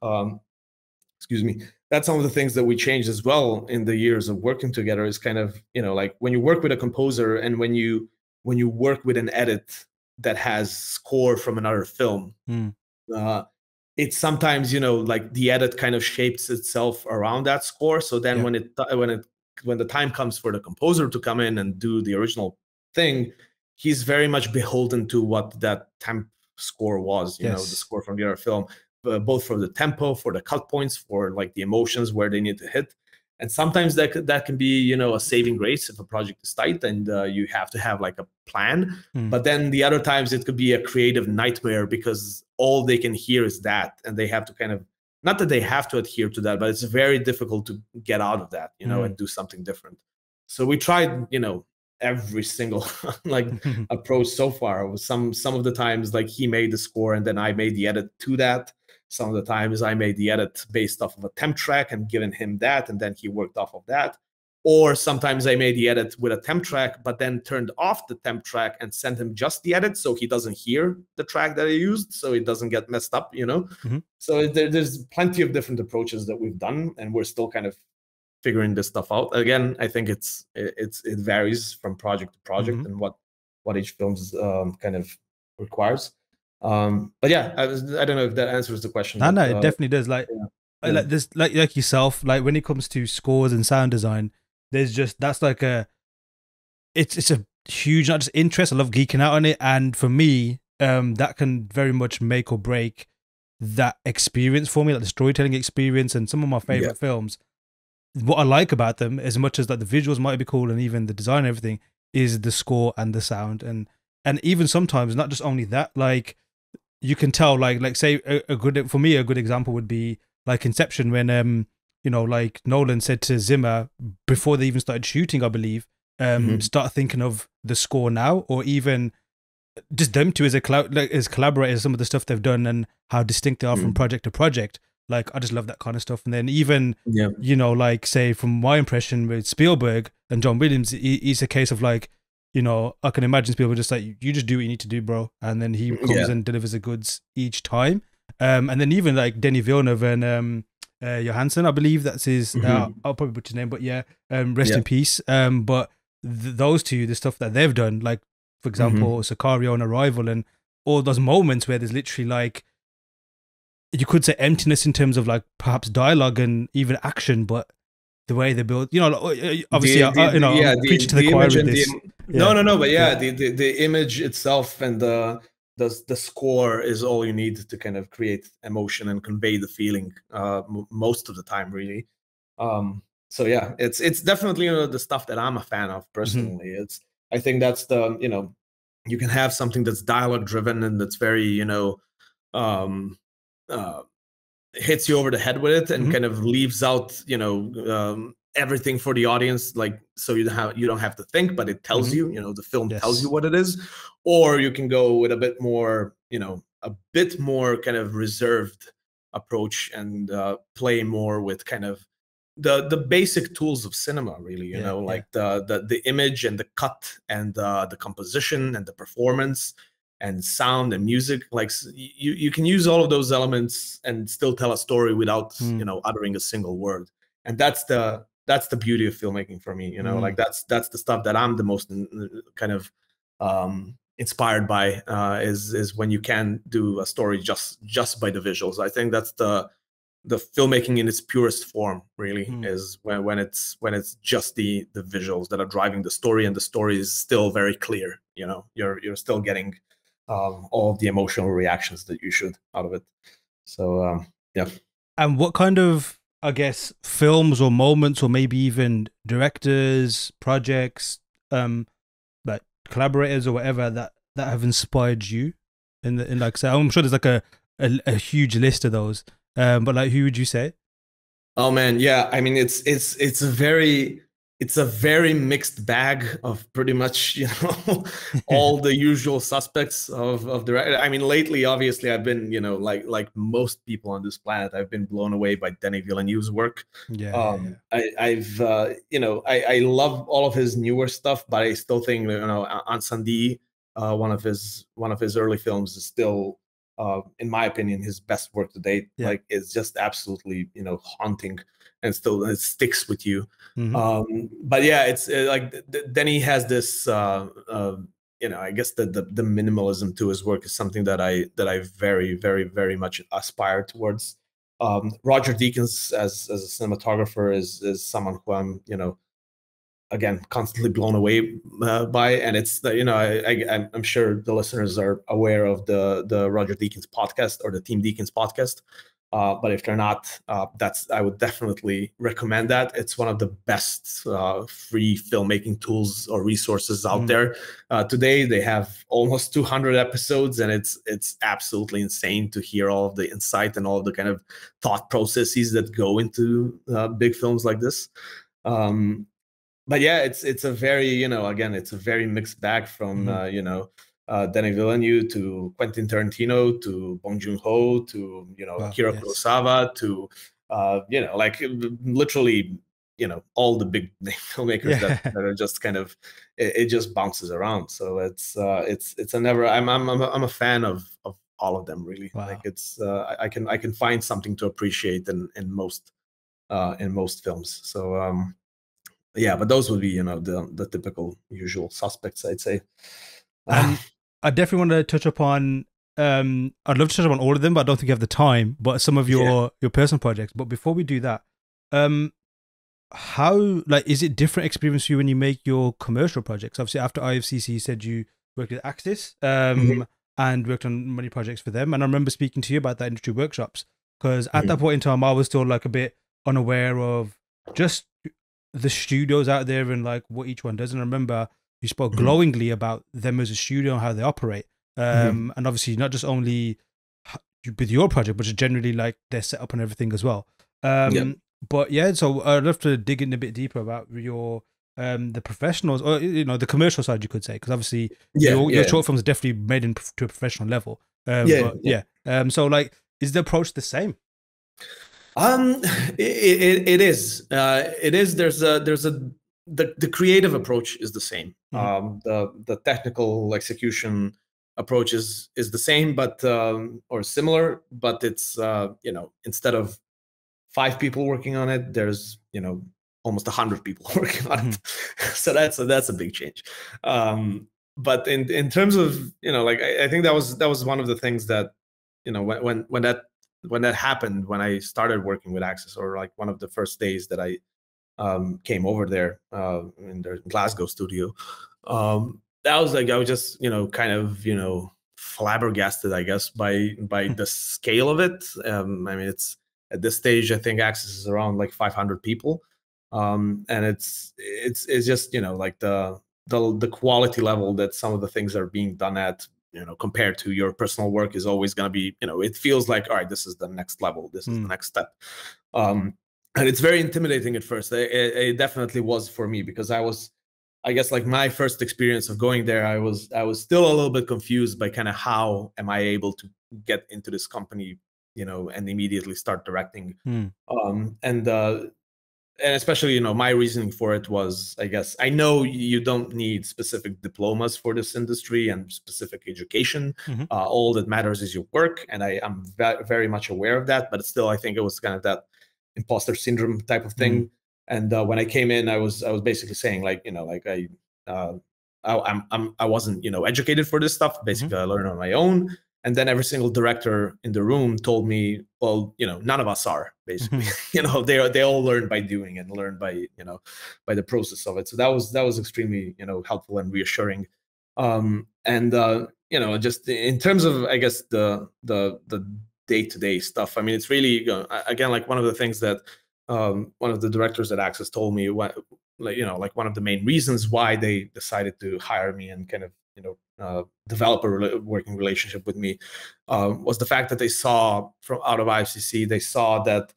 Excuse me. That's some of the things that we changed as well in the years of working together, is kind of, you know, like when you work with a composer and when you work with an edit that has score from another film, it's sometimes, you know, like the edit kind of shapes itself around that score. So then when the time comes for the composer to come in and do the original thing, he's very much beholden to what that temp score was, you know, the score from the other film. Both for the tempo, for the cut points, for like the emotions where they need to hit. And sometimes that can be, you know, a saving grace if a project is tight and you have to have like a plan. But then the other times it could be a creative nightmare, because all they can hear is that, and they have to kind of, not that they have to adhere to that, but it's very difficult to get out of that, you know, and do something different. So we tried, you know, every single like approach so far. It was some of the times like he made the score and then I made the edit to that. Some of the times I made the edit based off of a temp track and given him that, and then he worked off of that. Or sometimes I made the edit with a temp track, but then turned off the temp track and sent him just the edit so he doesn't hear the track that I used, so it doesn't get messed up, you know? Mm-hmm. So there's plenty of different approaches that we've done, and we're still kind of figuring this stuff out. Again, I think it varies from project to project, mm-hmm. and what each film's kind of requires. But yeah, I don't know if that answers the question. No, it definitely does. Like, yeah. Like this, like yourself, like when it comes to scores and sound design, there's just, that's like a, it's a huge, not just interest. I love geeking out on it, and for me, that can very much make or break that experience for me, like the storytelling experience. And some of my favorite films, what I like about them, as much as like the visuals might be cool and even the design and everything, is the score and the sound, and even sometimes not just only that, like. You can tell, like say a good, for me, a good example would be like Inception, when you know, like Nolan said to Zimmer before they even started shooting, I believe, start thinking of the score now, or even just them two as a as collaborators, some of the stuff they've done and how distinct they are from project to project. Like, I just love that kind of stuff. And then even you know, like say from my impression with Spielberg and John Williams, it's a case of like, you know, I can imagine people just like, you just do what you need to do, bro. And then he comes and delivers the goods each time. And then even like Denis Villeneuve and Johansson, I believe that's his, I'll probably put his name, but rest in peace. But those two, the stuff that they've done, like for example, Sicario and Arrival, and all those moments where there's literally like, you could say emptiness in terms of like perhaps dialogue and even action, but the way they build, you know, obviously, you know, preaching to the choir with this. The image itself and the score is all you need to kind of create emotion and convey the feeling most of the time, really. So yeah, it's definitely, you know, the stuff that I'm a fan of personally. It's, I think that's the, you know, you can have something that's dialogue driven and that's very, you know, hits you over the head with it and kind of leaves out, you know, everything for the audience, like, so you don't have to think, but it tells you know, the film tells you what it is. Or you can go with a bit more, you know, a bit more kind of reserved approach and play more with kind of the basic tools of cinema, really, you know, like the image and the cut and the composition and the performance and sound and music. Like, you can use all of those elements and still tell a story without, you know, uttering a single word. And that's the beauty of filmmaking for me, you know, like that's the stuff that I'm the most kind of inspired by, is when you can do a story just by the visuals. I think that's the filmmaking in its purest form, really, is when it's just the visuals that are driving the story, and the story is still very clear, you know, you're still getting all of the emotional reactions that you should out of it. So yeah. And what kind of, I guess, films or moments, or maybe even directors, projects, like collaborators or whatever, that have inspired you? In like, so I'm sure there's like a huge list of those. But like, who would you say? Oh man, yeah. I mean, it's a very, it's a very mixed bag of pretty much, you know, all the usual suspects of the, I mean, lately, obviously, I've been, you know, like most people on this planet, I've been blown away by Denis Villeneuve's work. Yeah, I've you know, I love all of his newer stuff, but I still think, you know, Incendies, one of his early films, is still, in my opinion, his best work to date. Yeah. Like, it's just absolutely, you know, haunting, and still it sticks with you. But yeah, it's like Denis has this, you know, I guess the minimalism to his work is something that I very, very, very much aspire towards. Roger Deakins as a cinematographer is someone who I'm, you know, again, constantly blown away by, and it's, you know, I'm sure the listeners are aware of the Roger Deakins podcast, or the Team Deakins podcast. But if they're not, I would definitely recommend that. It's one of the best free filmmaking tools or resources out there. Today they have almost 200 episodes, and it's absolutely insane to hear all of the insight and all of the kind of thought processes that go into big films like this. But yeah, it's a very, you know, again, it's a very mixed bag from, you know, Denis Villeneuve to Quentin Tarantino to Bong Joon-ho to, you know, Akira Kurosawa to, you know, like literally, you know, all the big filmmakers that are just kind of, it just bounces around. So it's a never, I'm a fan of all of them, really. Like it's, I can find something to appreciate in most films. So, yeah, but those would be, you know, the typical usual suspects, I'd say. I definitely want to touch upon, I'd love to touch upon all of them, but I don't think you have the time, but some of your personal projects. But before we do that, how, like, is it different experience for you when you make your commercial projects? Obviously, after IFCC, you said you worked with Axis and worked on many projects for them. And I remember speaking to you about that industry workshops, because at that point in time, I was still like a bit unaware of just the studios out there and like what each one does. And I remember you spoke glowingly about them as a studio and how they operate. And obviously not just only with your project, but just generally like their setup and everything as well. But yeah, so I'd love to dig in a bit deeper about your, the professionals, or, you know, the commercial side, you could say, because obviously your short films are definitely made to a professional level. So like, is the approach the same? It is. It is. The creative approach is the same. The technical execution approach is the same, but or similar. But it's you know, instead of 5 people working on it, there's, you know, almost 100 people working on it. So that's a big change. But in terms of, you know, like I think that was one of the things that, you know, when that happened, when I started working with Axis, or like one of the first days that I came over there in their Glasgow studio, that was like, I was just, you know, kind of, you know, flabbergasted, I guess, by the scale of it. I mean, it's at this stage, I think Axis is around like 500 people, and it's just, you know, like the quality level that some of the things are being done at, you know, compared to your personal work, is always going to be, you know, it feels like, all right, this is the next level. This is the next step. And it's very intimidating at first. It definitely was for me, because I was, I guess, like my first experience of going there, I was still a little bit confused by kind of how am I able to get into this company, you know, and immediately start directing. And especially, you know, my reasoning for it was, I guess, I know you don't need specific diplomas for this industry and specific education. All that matters is your work. And I'm very much aware of that. But still, I think it was kind of that imposter syndrome type of thing. And when I came in, I was basically saying, like, you know, like I wasn't, you know, educated for this stuff. Basically, I learned on my own. And then every single director in the room told me, well, you know, none of us are, basically, you know, they all learn by doing and learn by, you know, by the process of it. So that was extremely, you know, helpful and reassuring. And, you know, just in terms of, I guess, the day-to-day stuff, I mean, it's really, you know, again, like one of the things that one of the directors at Axis told me, you know, like one of the main reasons why they decided to hire me and kind of, you know, develop a working relationship with me, was the fact that they saw from out of IFCC, they saw that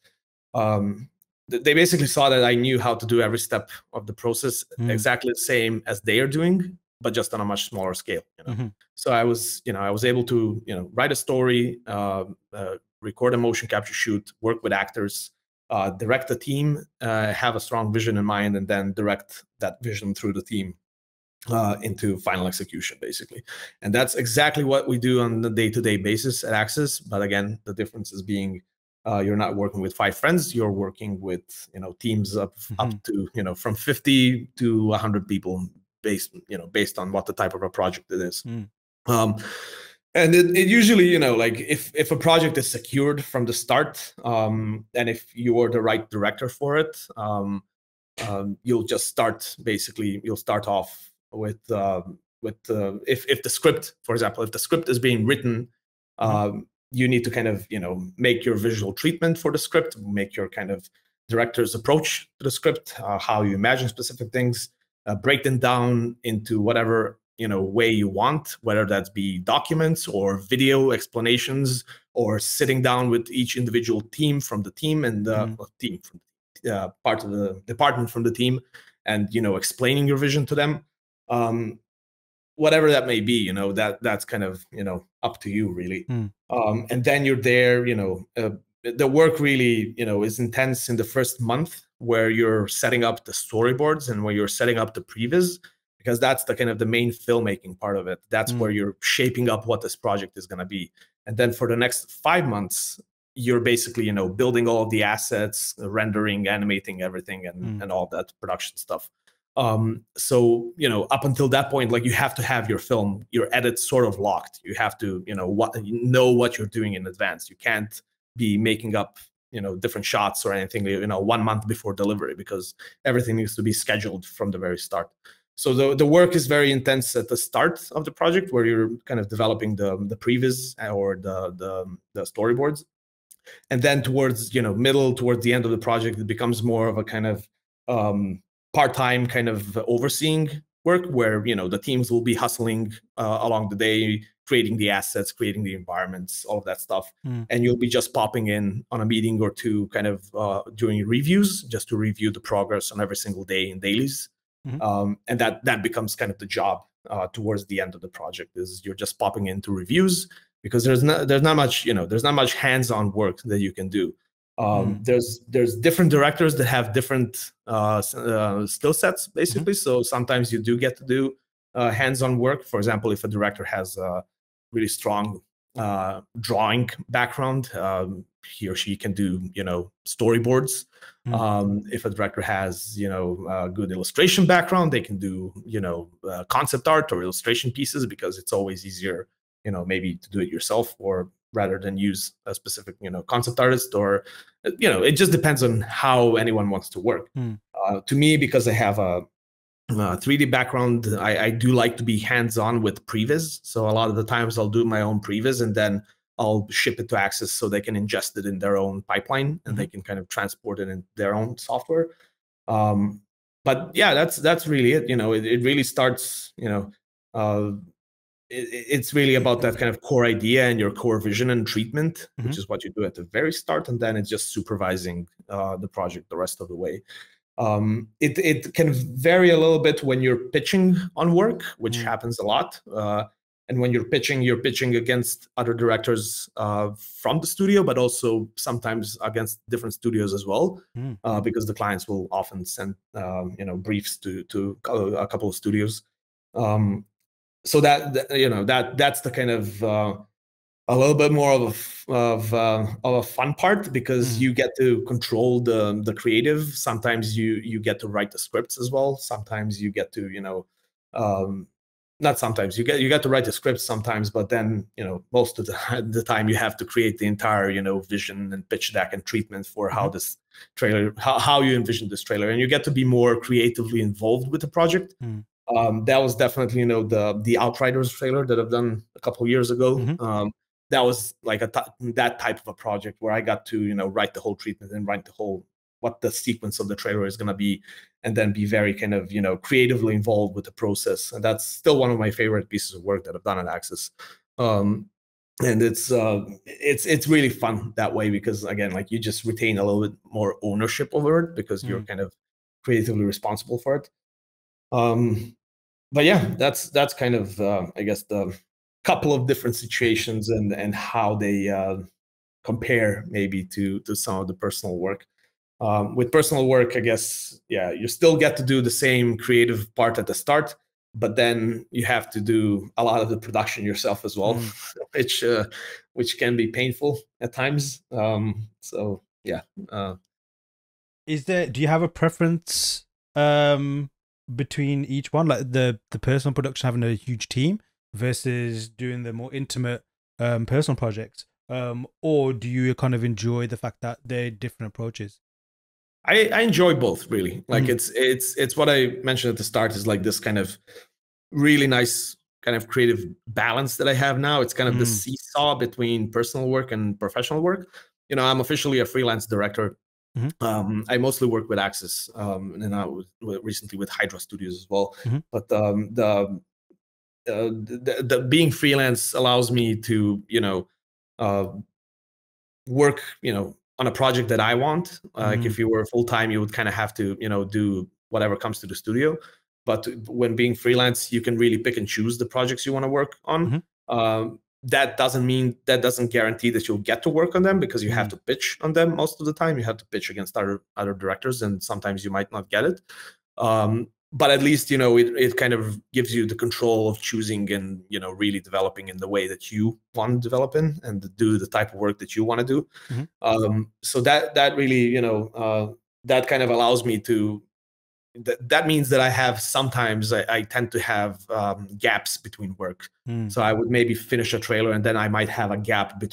they basically saw that I knew how to do every step of the process exactly the same as they are doing, but just on a much smaller scale. You know? So I was able to, you know, write a story, record a motion capture shoot, work with actors, direct a team, have a strong vision in mind, and then direct that vision through the team into final execution, basically. And that's exactly what we do on the day-to-day basis at Axis. But again, the difference is being, you're not working with 5 friends, you're working with, you know, teams up to, you know, from 50 to 100 people, based on what the type of a project it is. And it usually, you know, like if a project is secured from the start, and if you are the right director for it, you'll just start, basically, you'll start off with if the script, for example, if the script is being written, you need to kind of, you know, make your visual treatment for the script, make your kind of director's approach to the script, how you imagine specific things, break them down into whatever, you know, way you want, whether that's be documents or video explanations or sitting down with each individual team from the team and part of the department from the team and, you know, explaining your vision to them, whatever that may be, you know, that's kind of, you know, up to you really. Mm. And then you're there, you know, the work really, you know, is intense in the first month where you're setting up the storyboards and where you're setting up the previs, because that's the kind of the main filmmaking part of it. That's where you're shaping up what this project is going to be. And then for the next 5 months, you're basically, you know, building all of the assets, rendering, animating everything and all that production stuff. So, you know, up until that point, like, you have to have your film, your edits sort of locked. You have to, you know, know what you're doing in advance. You can't be making up, you know, different shots or anything, you know, 1 month before delivery, because everything needs to be scheduled from the very start. So the work is very intense at the start of the project, where you're kind of developing the previs or the storyboards. And then towards, you know, towards the end of the project, it becomes more of a kind of part-time kind of overseeing work, where, you know, the teams will be hustling along the day, creating the assets, creating the environments, all of that stuff. Mm. And you'll be just popping in on a meeting or two, kind of doing reviews, just to review the progress on every single day in dailies. Mm-hmm. And that becomes kind of the job towards the end of the project, is you're just popping into reviews, because there's not much hands-on work that you can do. There's different directors that have different skill sets, basically. So sometimes you do get to do hands-on work. For example, if a director has a really strong drawing background, he or she can do, you know, storyboards. If a director has, you know, a good illustration background, they can do, you know, concept art or illustration pieces, because it's always easier, you know, maybe to do it yourself, or rather than use a specific, you know, concept artist, or, you know, it just depends on how anyone wants to work. To me, because I have a 3D background, I do like to be hands-on with previs. So a lot of the times I'll do my own previs, and then I'll ship it to Axis so they can ingest it in their own pipeline, and they can kind of transport it in their own software. But yeah, that's really it. You know, it really starts, you know, it's really about that kind of core idea and your core vision and treatment, which is what you do at the very start. And then it's just supervising the project the rest of the way. It can vary a little bit when you're pitching on work, which happens a lot. And when you're pitching against other directors from the studio, but also sometimes against different studios as well, because the clients will often send, you know, briefs to a couple of studios. So that, you know, that's the kind of a little bit more of a fun part, because you get to control the creative. Sometimes you get to write the scripts as well. Sometimes you get to, you know, not sometimes, you get to write the scripts sometimes, but then, you know, most of the time you have to create the entire, you know, vision and pitch deck and treatment for how this trailer, how you envision this trailer, and you get to be more creatively involved with the project. That was definitely, you know, the Outriders trailer that I've done a couple of years ago. That was like that type of a project where I got to, you know, write the whole treatment and write the whole, what the sequence of the trailer is going to be, and then be very kind of, you know, creatively involved with the process. And that's still one of my favorite pieces of work that I've done at Axis. And it's really fun that way, because again, like, you just retain a little bit more ownership over it, because you're kind of creatively responsible for it. But yeah, that's kind of, I guess, the couple of different situations and how they compare maybe to some of the personal work. With personal work, I guess, yeah, you still get to do the same creative part at the start, but then you have to do a lot of the production yourself as well, which can be painful at times. So yeah. Do you have a preference between each one, like the personal production, having a huge team versus doing the more intimate personal projects, or do you kind of enjoy the fact that they're different approaches? I enjoy both, really. Like, it's what I mentioned at the start, is like this kind of really nice kind of creative balance that I have now. It's kind of the seesaw between personal work and professional work. You know, I'm officially a freelance director. I mostly work with Axis, and now recently with Hydra Studios as well. But the being freelance allows me to, you know, work, you know, on a project that I want. Like if you were full time, you would kind of have to, you know, do whatever comes to the studio. But when being freelance, you can really pick and choose the projects you want to work on. That doesn't mean, that doesn't guarantee that you'll get to work on them, because you have to pitch on them most of the time. You have to pitch against other directors, and sometimes you might not get it. But at least, you know, it kind of gives you the control of choosing and, you know, really developing in the way that you want to develop in and do the type of work that you want to do. So that really, you know, that kind of allows me to, that means that I have, sometimes I tend to have gaps between work. So I would maybe finish a trailer and then I might have a gap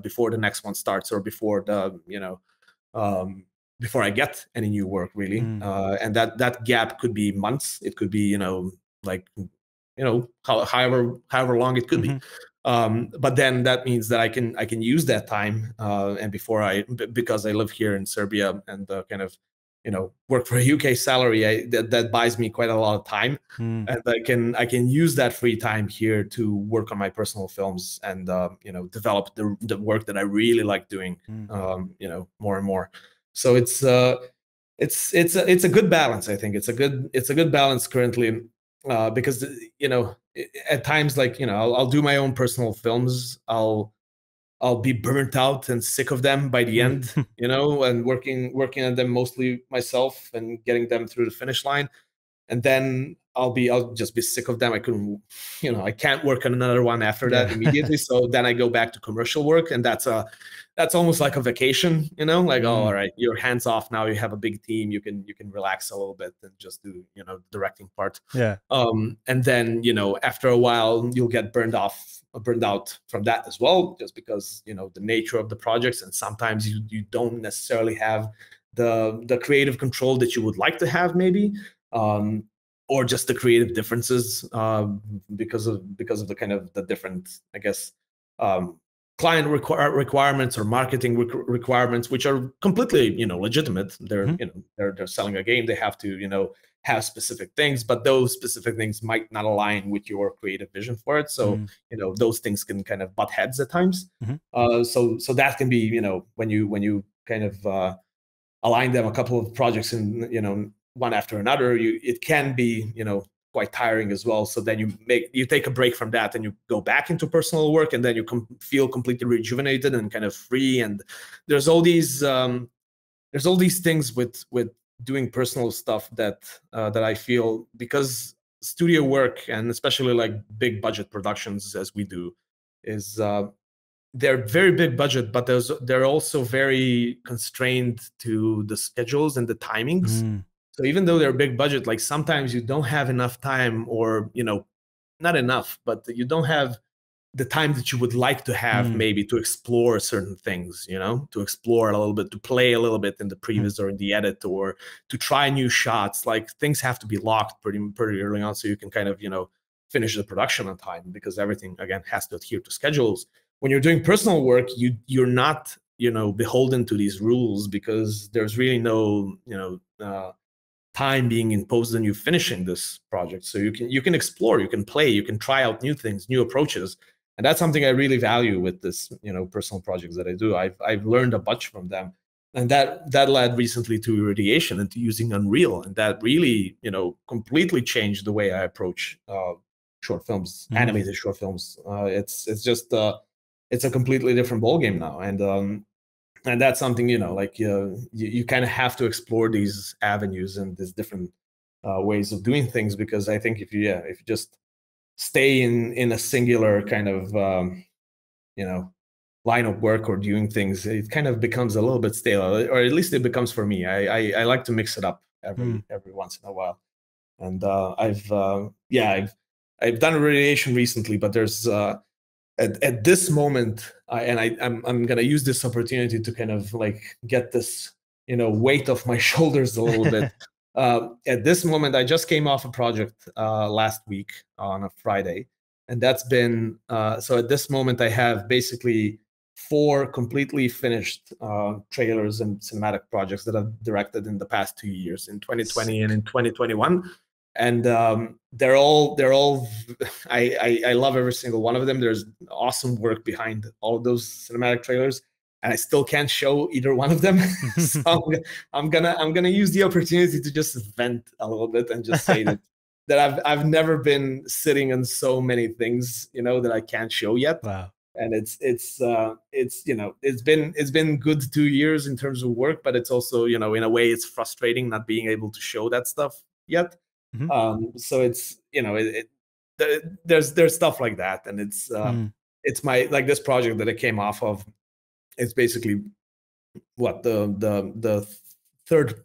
before the next one starts, or before the, you know, before I get any new work, really. And that gap could be months. It could be, you know, like, you know, however long it could be. But then that means that I can use that time. And because I live here in Serbia and kind of, you know, work for a UK salary, that buys me quite a lot of time. And I can use that free time here to work on my personal films and, you know, develop the work that I really like doing, you know, more and more. So it's a good balance. I think it's a good balance currently, because, you know, at times, like, you know, I'll do my own personal films. I'll be burnt out and sick of them by the end, you know, and working on them mostly myself and getting them through the finish line. And then I'll just be sick of them. I couldn't, you know, I can't work on another one after that immediately. So then I go back to commercial work, and that's almost like a vacation, you know, like, oh, all right, you're hands off now. You have a big team. You can relax a little bit and just do, you know, the directing part. Yeah. And then, you know, after a while, you'll get burned out from that as well, just because, you know, the nature of the projects, and sometimes you don't necessarily have the creative control that you would like to have, maybe. Or just the creative differences because of the kind of the different, I guess, client requirements or marketing requirements, which are completely, you know, legitimate. They're you know, they're selling a game. They have to, you know, have specific things, but those specific things might not align with your creative vision for it. So you know, those things can kind of butt heads at times. So that can be, you know, when you kind of align them a couple of projects in, you know, one after another, it can be, you know, quite tiring as well. So then you take a break from that and you go back into personal work, and then you feel completely rejuvenated and kind of free. And there's all these things with doing personal stuff that I feel, because studio work, and especially like big budget productions as we do, is they're very big budget, but they're also very constrained to the schedules and the timings. So even though they're big budget, like sometimes you don't have enough time, or, you know, not enough, but you don't have the time that you would like to have maybe to explore certain things, you know, to explore a little bit, to play a little bit in the previous or in the edit, or to try new shots. Like things have to be locked pretty early on, so you can kind of, you know, finish the production on time, because everything, again, has to adhere to schedules. When you're doing personal work, you're not, you know, beholden to these rules, because there's really no, you know, time being imposed on you finishing this project. So you can explore, you can play, you can try out new things, new approaches. And that's something I really value with this, you know, personal projects that I do. I've learned a bunch from them. And that led recently to Irradiation and to using Unreal. And that really, you know, completely changed the way I approach short films, animated short films. It's just, it's a completely different ballgame now. And that's something, you know, like you kind of have to explore these avenues and these different ways of doing things, because I think if you just stay in a singular kind of, you know, line of work or doing things, it kind of becomes a little bit stale, or at least it becomes for me. I like to mix it up every once in a while. And I've done Irradiation recently, but there's at this moment, I'm gonna use this opportunity to kind of like get this, you know, weight off my shoulders a little bit. At this moment, I just came off a project last week on a Friday, and that's been so. At this moment, I have basically 4 completely finished trailers and cinematic projects that I've directed in the past 2 years, in 2020 and in 2021. And they're all I love every single one of them. There's awesome work behind all of those cinematic trailers, and I still can't show either one of them. So I'm gonna use the opportunity to just vent a little bit and just say that I've never been sitting on so many things, you know, that I can't show yet. Wow. And it's you know, it's been good 2 years in terms of work, but it's also, you know, in a way it's frustrating not being able to show that stuff yet. Mm-hmm. So it's, you know, there's stuff like that, and it's my, like, this project that it came off of, it's basically what the third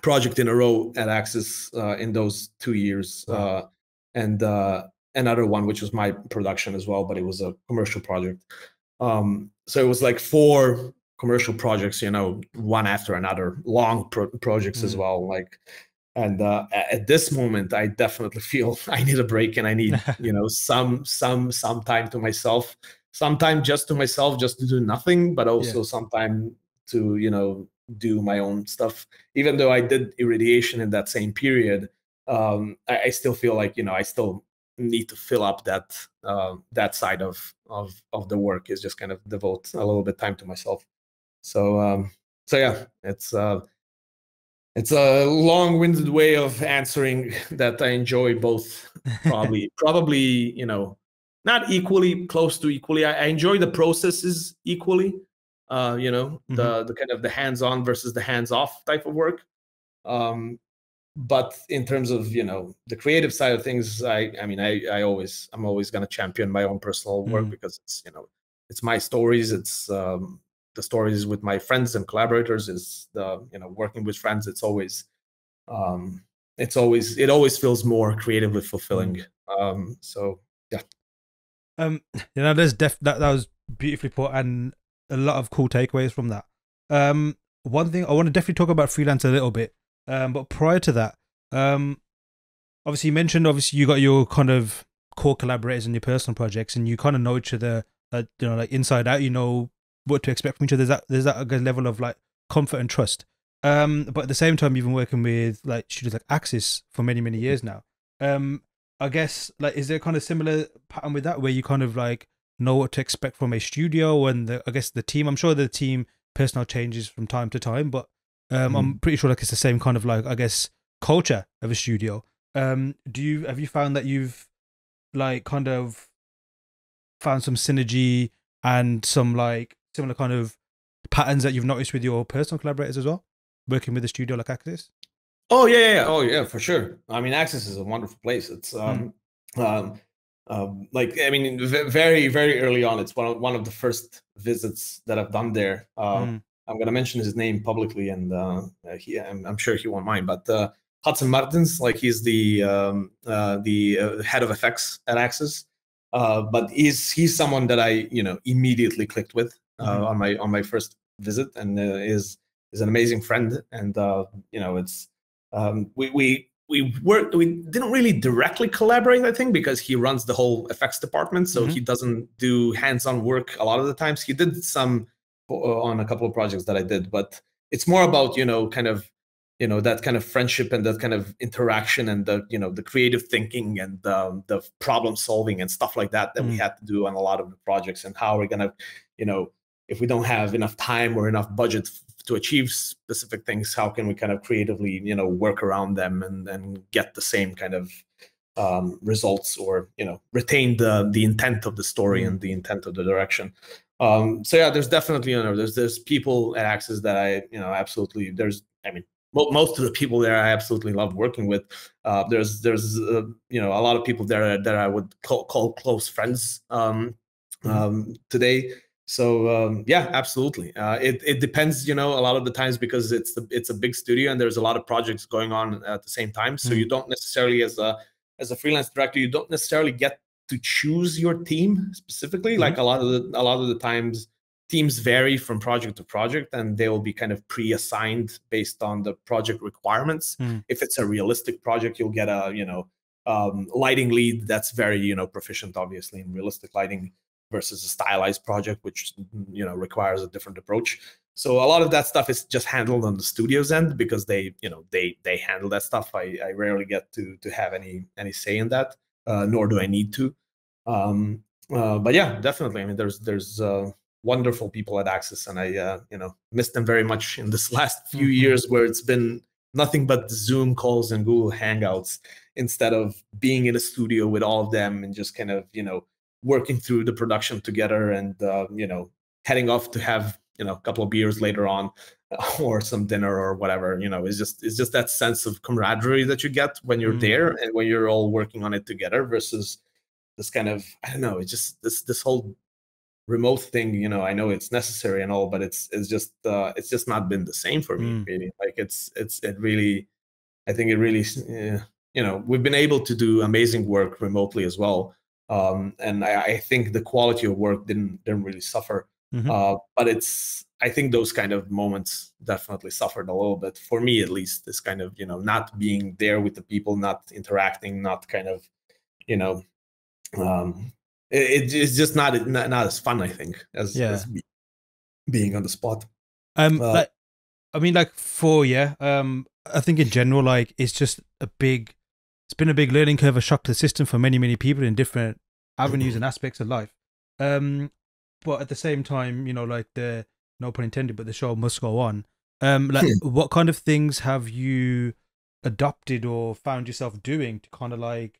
project in a row at Axis in those 2 years. Wow. And another one which was my production as well, but it was a commercial project. So it was like 4 commercial projects, you know, one after another, long projects as well, like. And at this moment, I definitely feel I need a break, and I need, you know, some time to myself, just to do nothing, but also some time to, you know, do my own stuff. Even though I did Irradiation in that same period, I still feel like, you know, I still need to fill up that that side of the work, is just kind of devote a little bit time to myself. So so yeah, it's a long-winded way of answering that I enjoy both, probably, you know, not equally, close to equally. I enjoy the processes equally, you know, the kind of the hands-on versus the hands-off type of work. But in terms of, you know, the creative side of things, I mean, I'm always going to champion my own personal work, because it's, you know, it's my stories. It's, the stories with my friends and collaborators, is the, you know, working with friends. It's always, it always feels more creatively fulfilling. So yeah. You know, there's that was beautifully put, and a lot of cool takeaways from that. One thing I want to definitely talk about freelance a little bit. But prior to that, obviously you mentioned, obviously you got your kind of core collaborators and your personal projects, and you kind of know each other, you know, like inside out, you know, what to expect from each other. There's that good level of like comfort and trust. But at the same time, you've been working with like studios like Axis for many years now. I guess, like, is there kind of similar pattern with that, where you kind of like know what to expect from a studio and the, I guess the team? I'm sure the team personnel changes from time to time, but I'm pretty sure like it's the same kind of like, I guess, culture of a studio. Have you found that you've like kind of found some synergy and some like similar kind of patterns that you've noticed with your personal collaborators as well, working with a studio like Axis? Oh yeah. Oh yeah, for sure. I mean, Axis is a wonderful place. It's like, I mean, very early on, it's one of the first visits that I've done there. I'm gonna mention his name publicly, and I'm sure he won't mind. But Hudson Martins, like, he's the head of FX at Axis. But he's someone that I, you know, immediately clicked with on my first visit, and is an amazing friend. And you know, it's we didn't really directly collaborate, I think, because he runs the whole FX department, so he doesn't do hands-on work a lot of the times. He did some on a couple of projects that I did, but it's more about, you know, kind of, you know, that kind of friendship and that kind of interaction and the, you know, the creative thinking and the problem solving and stuff like that that we had to do on a lot of the projects, and how we're gonna, you know, if we don't have enough time or enough budget to achieve specific things, how can we kind of creatively, you know, work around them and get the same kind of results, or, you know, retain the intent of the story and the intent of the direction. So yeah, there's definitely, you know, there's people at Axis that I, you know, absolutely, there's, I mean, most of the people there I absolutely love working with. There's you know, a lot of people there that I would call close friends today. So yeah, absolutely. It depends, you know, a lot of the times, because it's a big studio and there's a lot of projects going on at the same time. So you don't necessarily, as a freelance director, you don't necessarily get to choose your team specifically. Like a lot of the times, teams vary from project to project, and they will be kind of pre-assigned based on the project requirements. If it's a realistic project, you'll get a, you know, lighting lead that's very, you know, proficient, obviously, in realistic lighting, versus a stylized project, which, you know, requires a different approach. So a lot of that stuff is just handled on the studio's end, because they, you know, they handle that stuff. I rarely get to have any say in that, nor do I need to. But yeah, definitely. I mean, there's wonderful people at Axis, and I you know, missed them very much in this last few years where it's been nothing but Zoom calls and Google Hangouts instead of being in a studio with all of them and just kind of, you know, working through the production together and, you know, heading off to have, you know, a couple of beers later on or some dinner or whatever. You know, it's just that sense of camaraderie that you get when you're there and when you're all working on it together versus this kind of, I don't know, it's just this whole remote thing. You know, I know it's necessary and all, but it's just not been the same for me really. Like it really, I think it really, you know, we've been able to do amazing work remotely as well. And I think the quality of work didn't really suffer. But I think those kind of moments definitely suffered a little bit for me, at least, this kind of, you know, not being there with the people, not interacting, not kind of, you know, it's just not as fun, I think, as, being on the spot. Like, I mean, like I think in general, like it's just a big, it's been a big learning curve, a shock to the system for many, many people in different avenues and aspects of life. But at the same time, you know, like the, no pun intended, but the show must go on. Like what kind of things have you adopted or found yourself doing to kind of like,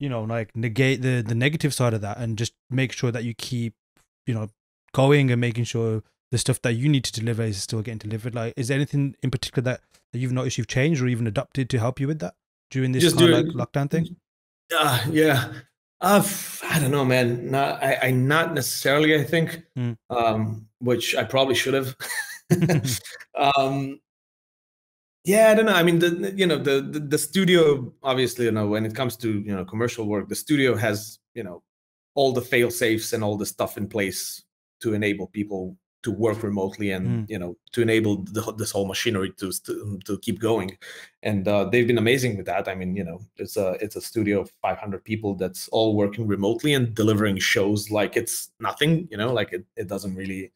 you know, like negate the negative side of that and just make sure that you keep, you know, going and making sure the stuff that you need to deliver is still getting delivered? Like, is there anything in particular that you've noticed you've changed or even adopted to help you with that during this kind of like lockdown thing? Yeah. I don't know, man. Not necessarily, I think, which I probably should have. Yeah, I don't know. I mean, you know, the studio, obviously, you know, when it comes to, you know, commercial work, the studio has, you know, all the fail safes and all the stuff in place to enable people to work remotely and, you know, to enable this whole machinery to keep going. And they've been amazing with that. I mean, you know, it's a studio of 500 people that's all working remotely and delivering shows like it's nothing, you know, like it doesn't really,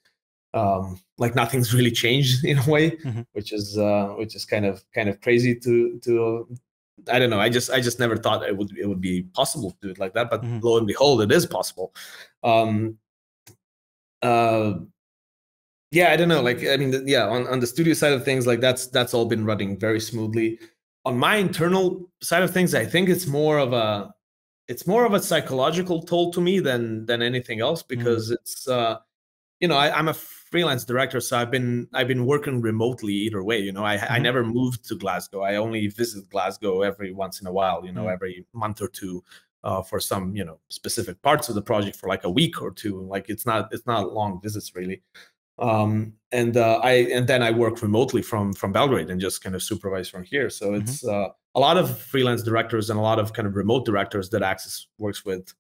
like nothing's really changed in a way, which is kind of crazy to I don't know. I just never thought it would be possible to do it like that, but lo and behold, it is possible. Yeah, I don't know. Like, I mean, yeah, on the studio side of things, like that's all been running very smoothly. On my internal side of things, I think it's more of a psychological toll to me than anything else, because it's you know, I'm a freelance director, so I've been working remotely either way. You know, I never moved to Glasgow. I only visit Glasgow every once in a while, you know, every month or two for some, you know, specific parts of the project for like a week or two. Like it's not long visits really. And then I work remotely from Belgrade and just kind of supervise from here. So it's a lot of freelance directors and a lot of kind of remote directors that Axis works with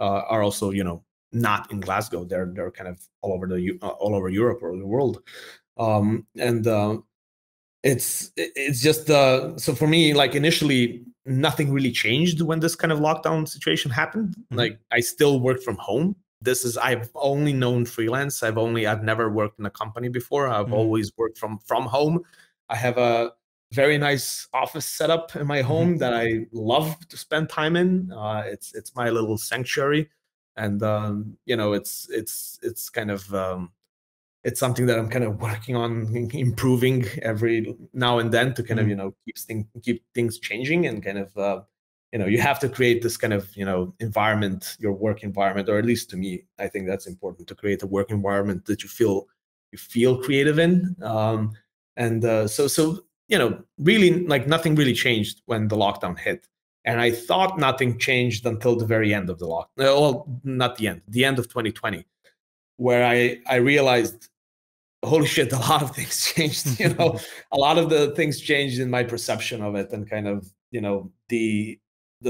are also, you know, not in Glasgow. They're kind of all over Europe or the world. It's just so for me, like initially nothing really changed when this kind of lockdown situation happened. Like I still work from home. I've only known freelance. I've never worked in a company before. I've always worked from home. I have a very nice office setup in my home that I love to spend time in. It's my little sanctuary, and you know, it's kind of it's something that I'm kind of working on improving every now and then to kind of, you know, keep things changing and kind of. You know, you have to create this kind of, you know, environment, your work environment, or at least to me, I think that's important to create a work environment that you feel creative in. So you know, really, like nothing really changed when the lockdown hit, and I thought nothing changed until the very end of the lockdown. Well, not the end, the end of 2020, where I realized, holy shit, a lot of things changed. You know, a lot of the things changed in my perception of it, and kind of, you know, the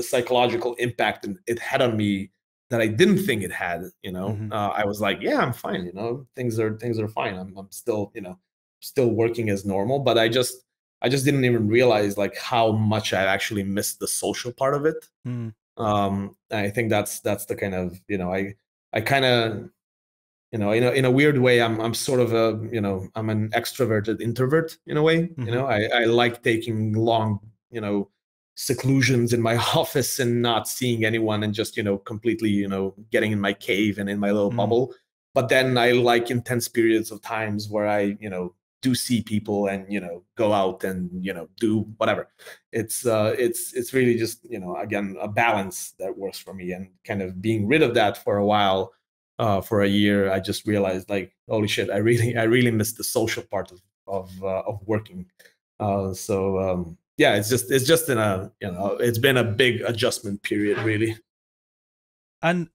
psychological impact it had on me that I didn't think it had, you know. I was like, yeah, I'm fine, you know, things are fine. I'm still, you know, still working as normal, but I just didn't even realize like how much I actually missed the social part of it. I think that's the kind of, you know, I kind of, you know, in a weird way, I'm sort of a, you know, I'm an extroverted introvert in a way. You know, I like taking long, you know, seclusions in my office and not seeing anyone and just, you know, completely, you know, getting in my cave and in my little bubble. But then I like intense periods of times where I, do see people and, go out and, do whatever. It's really just, again, a balance that works for me, and kind of being rid of that for a while, for a year, I just realized, like, holy shit, I really miss the social part of working. Yeah, it's just in a, it's been a big adjustment period, really. And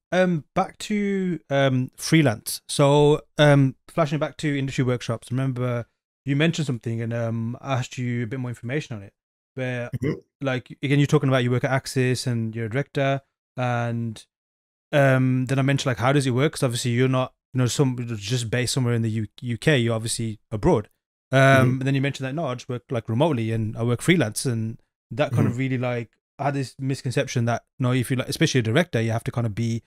back to freelance. So flashing back to industry workshops, remember you mentioned something, and I asked you a bit more information on it. Where, like, again, you're talking about you work at Axis and you're a director, and then I mentioned, like, how does it work? Because obviously you're not, just based somewhere in the UK. You're obviously abroad. And then you mentioned that, no, I just work like remotely and I work freelance, and that kind of really like. I had this misconception that no, if you like, especially a director, you have to kind of be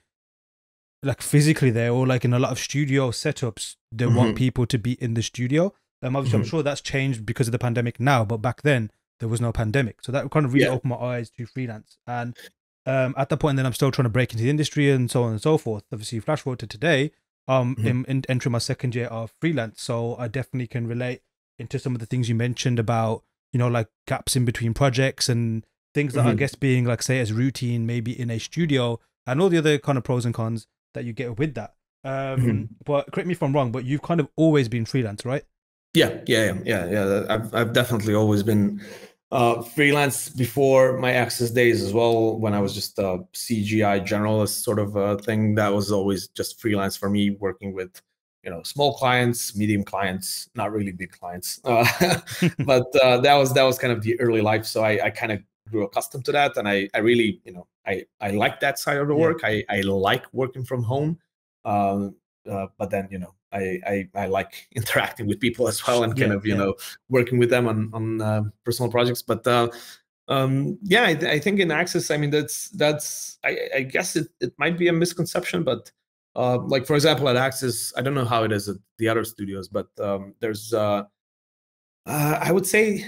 like physically there, or like in a lot of studio setups, they want people to be in the studio. Obviously, I'm sure that's changed because of the pandemic now, but back then there was no pandemic, so that kind of really opened my eyes to freelance. And at that point, then I'm still trying to break into the industry and so on and so forth. Obviously, flash forward to today, in entering my second year of freelance, so I definitely can relate into some of the things you mentioned about like gaps in between projects and. Things that I guess being like, say, as routine, maybe in a studio, and all the other kind of pros and cons that you get with that. But correct me if I'm wrong, but you've kind of always been freelance, right? Yeah. I've definitely always been freelance before my Axis days as well. When I was just a CGI generalist sort of a thing, that was always just freelance for me, working with small clients, medium clients, not really big clients. But that was kind of the early life. So I kind of grew accustomed to that, and I really I like that side of the work. I like working from home, but then I like interacting with people as well, and kind of working with them on personal projects. But I think in Axis, I mean, that's I guess it might be a misconception, but like, for example, at Axis, I don't know how it is at the other studios, but there's I would say,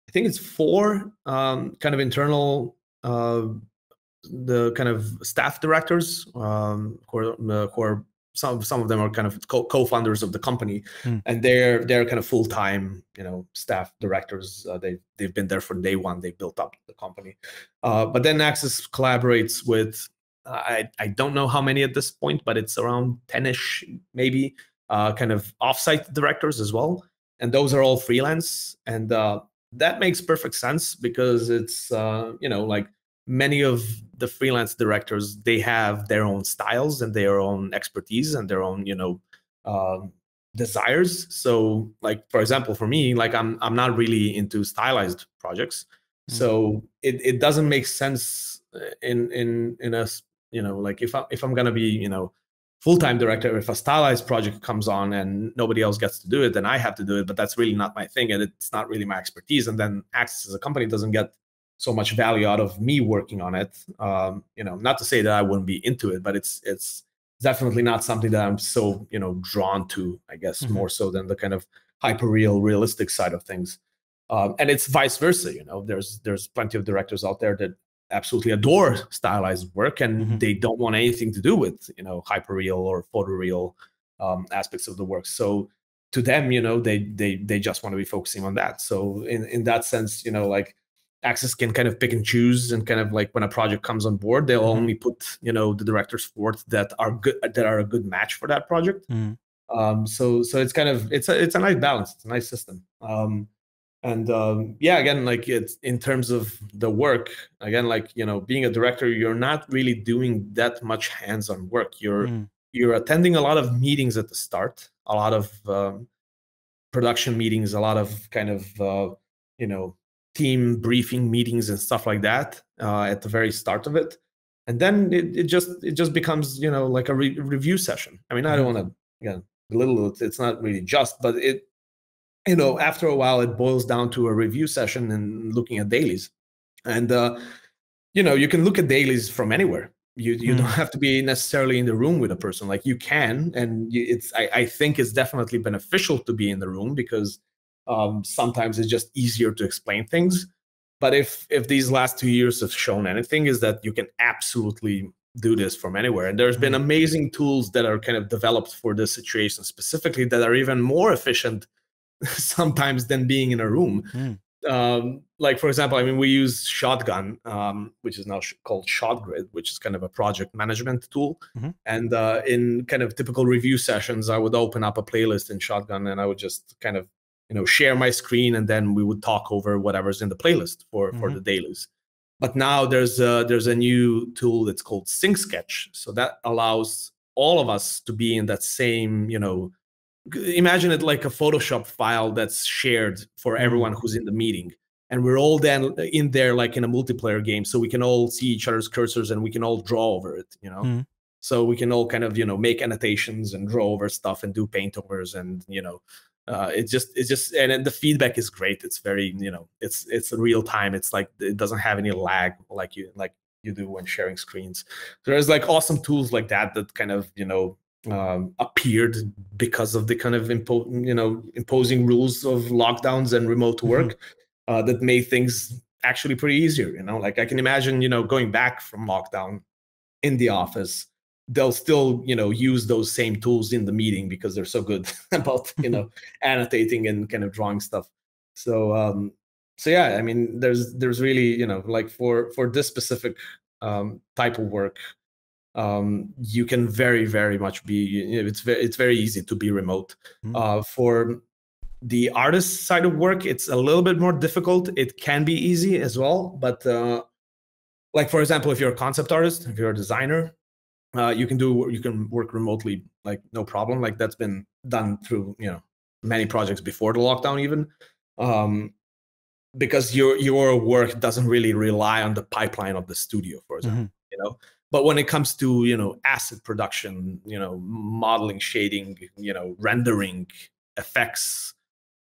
I think it's 4 kind of internal, the kind of staff directors, who are some of them are kind of co-founders of the company, and they're kind of full-time, staff directors. They've been there from day one. They built up the company, but then Axis collaborates with I don't know how many at this point, but it's around 10-ish maybe, kind of offsite directors as well, and those are all freelance. And that makes perfect sense, because it's, like many of the freelance directors, they have their own styles and their own expertise and their own, desires. So, like, for example, for me, like, I'm not really into stylized projects. So it doesn't make sense in a, like, if I'm going to be, full-time director, if a stylized project comes on and nobody else gets to do it, then I have to do it. But that's really not my thing, and it's not really my expertise. And then Axis as a company doesn't get so much value out of me working on it. Not to say that I wouldn't be into it, but it's definitely not something that I'm so drawn to. I guess more so than the kind of hyper-real, realistic side of things. And it's vice versa. There's plenty of directors out there that absolutely adore stylized work, and they don't want anything to do with hyperreal or photoreal aspects of the work. So to them, they just want to be focusing on that. So in that sense, like, Axis can kind of pick and choose, and kind of like, when a project comes on board, they'll only put the directors forth that are good, that are a good match for that project. So it's kind of it's a nice balance. It's a nice system. Yeah, again, like, it's in terms of the work, again, like, being a director, you're not really doing that much hands-on work. You're attending a lot of meetings at the start, a lot of production meetings, a lot of kind of, team briefing meetings and stuff like that at the very start of it. And then it just becomes, like a review session. I mean, I don't want to, belittle it. It's not really just, but it, after a while, it boils down to a review session and looking at dailies. And, you can look at dailies from anywhere. You don't have to be necessarily in the room with a person. Like, you can, and I think it's definitely beneficial to be in the room, because sometimes it's just easier to explain things. But if these last 2 years have shown anything, is that you can absolutely do this from anywhere. And there's been amazing tools that are kind of developed for this situation specifically that are even more efficient sometimes than being in a room. Like, for example, I mean, we use Shotgun, which is now called ShotGrid, which is kind of a project management tool. And in kind of typical review sessions, I would open up a playlist in Shotgun and I would just kind of, you know, share my screen, and then we would talk over whatever's in the playlist for the dailies. But now there's a new tool that's called SyncSketch. So that allows all of us to be in that same, you know, imagine it like a Photoshop file that's shared for everyone who's in the meeting. And we're all then in there like in a multiplayer game. So we can all see each other's cursors and we can all draw over it, you know? So we can all kind of, you know, make annotations and draw over stuff and do paint overs and, you know, it's just, and the feedback is great. It's very, you know, it's real time. It's like, it doesn't have any lag like you do when sharing screens. So there's like awesome tools like that, that kind of, you know, appeared because of the kind of imposing rules of lockdowns and remote work that made things actually pretty easier. You know, like I can imagine, you know, going back from lockdown in the office, they'll still, you know, use those same tools in the meeting because they're so good about, you know, annotating and kind of drawing stuff. So, so yeah, I mean, there's really, you know, like for this specific type of work, you can very, very much be, you know, it's very easy to be remote. For the artist side of work, it's a little bit more difficult. It can be easy as well, but like, for example, if you're a concept artist, if you're a designer, you can work remotely, like no problem. Like that's been done through, you know, many projects before the lockdown even, because your work doesn't really rely on the pipeline of the studio, for example, you know. But when it comes to, you know, asset production, you know, modeling, shading, you know, rendering, effects,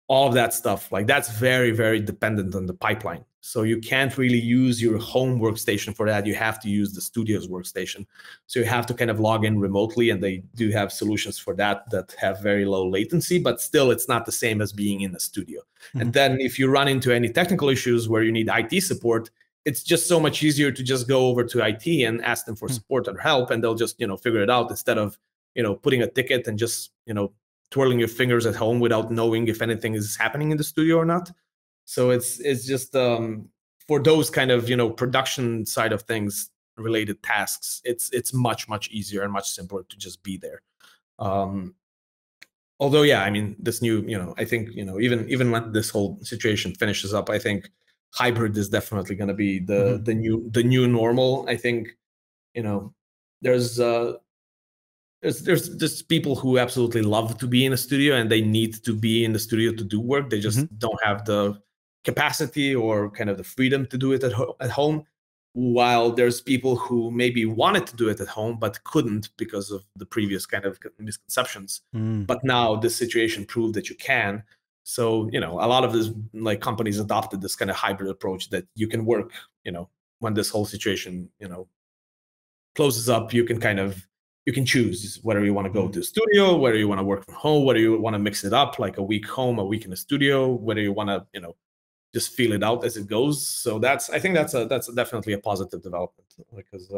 all of that stuff, like that's very, very dependent on the pipeline. So you can't really use your home workstation for that. You have to use the studio's workstation. So you have to kind of log in remotely, and they do have solutions for that that have very low latency, but still it's not the same as being in a studio. And then if you run into any technical issues where you need IT support, it's just so much easier to just go over to IT and ask them for support or help, and they'll just, you know, figure it out, instead of, you know, putting a ticket and just, you know, twirling your fingers at home without knowing if anything is happening in the studio or not. So it's just for those kind of, you know, production side of things related tasks, it's much, much easier and much simpler to just be there. Although, yeah, I mean, this new, you know, I think, you know, even when this whole situation finishes up, I think hybrid is definitely going to be the new normal. I think, you know, there's just people who absolutely love to be in a studio and they need to be in the studio to do work. They just don't have the capacity or kind of the freedom to do it at home. While there's people who maybe wanted to do it at home but couldn't because of the previous kind of misconceptions. But now this situation proved that you can. So, you know, a lot of these like companies adopted this kind of hybrid approach that you can work, you know, when this whole situation, you know, closes up, you can choose whether you want to go to the studio, whether you want to work from home, whether you want to mix it up, like a week home, a week in the studio, whether you want to, you know, just feel it out as it goes. So that's, I think that's definitely a positive development, because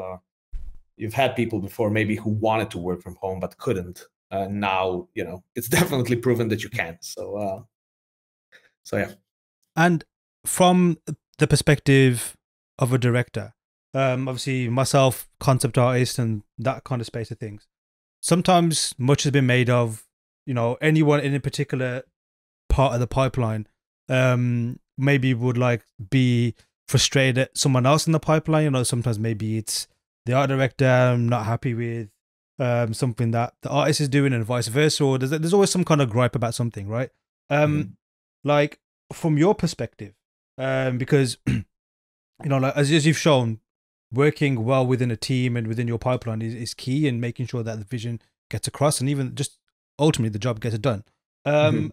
you've had people before maybe who wanted to work from home but couldn't. Now, you know, it's definitely proven that you can. So, so yeah. And from the perspective of a director, obviously myself, concept artist and that kind of space of things, sometimes much has been made of, you know, anyone in a particular part of the pipeline, maybe would like be frustrated at someone else in the pipeline. You know, sometimes maybe it's the art director I'm not happy with something that the artist is doing and vice versa, or there's always some kind of gripe about something, right? Like from your perspective, because you know, like as you've shown, working well within a team and within your pipeline is key in making sure that the vision gets across and even just ultimately the job gets done.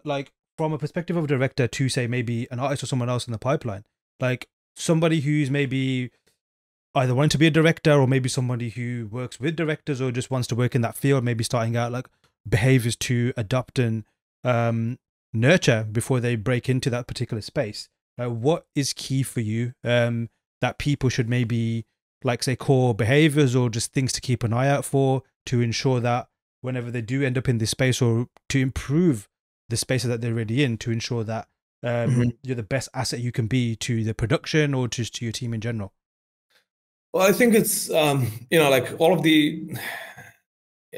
Like from a perspective of a director to say maybe an artist or someone else in the pipeline, like somebody who's maybe either wanting to be a director or maybe somebody who works with directors or just wants to work in that field, maybe starting out, like behaviors to adopt and nurture before they break into that particular space. What is key for you that people should maybe like say core behaviors or just things to keep an eye out for to ensure that whenever they do end up in this space, or to improve the spaces that they're already in, to ensure that you're the best asset you can be to the production or just to your team in general? Well, I think it's, you know, like all of the,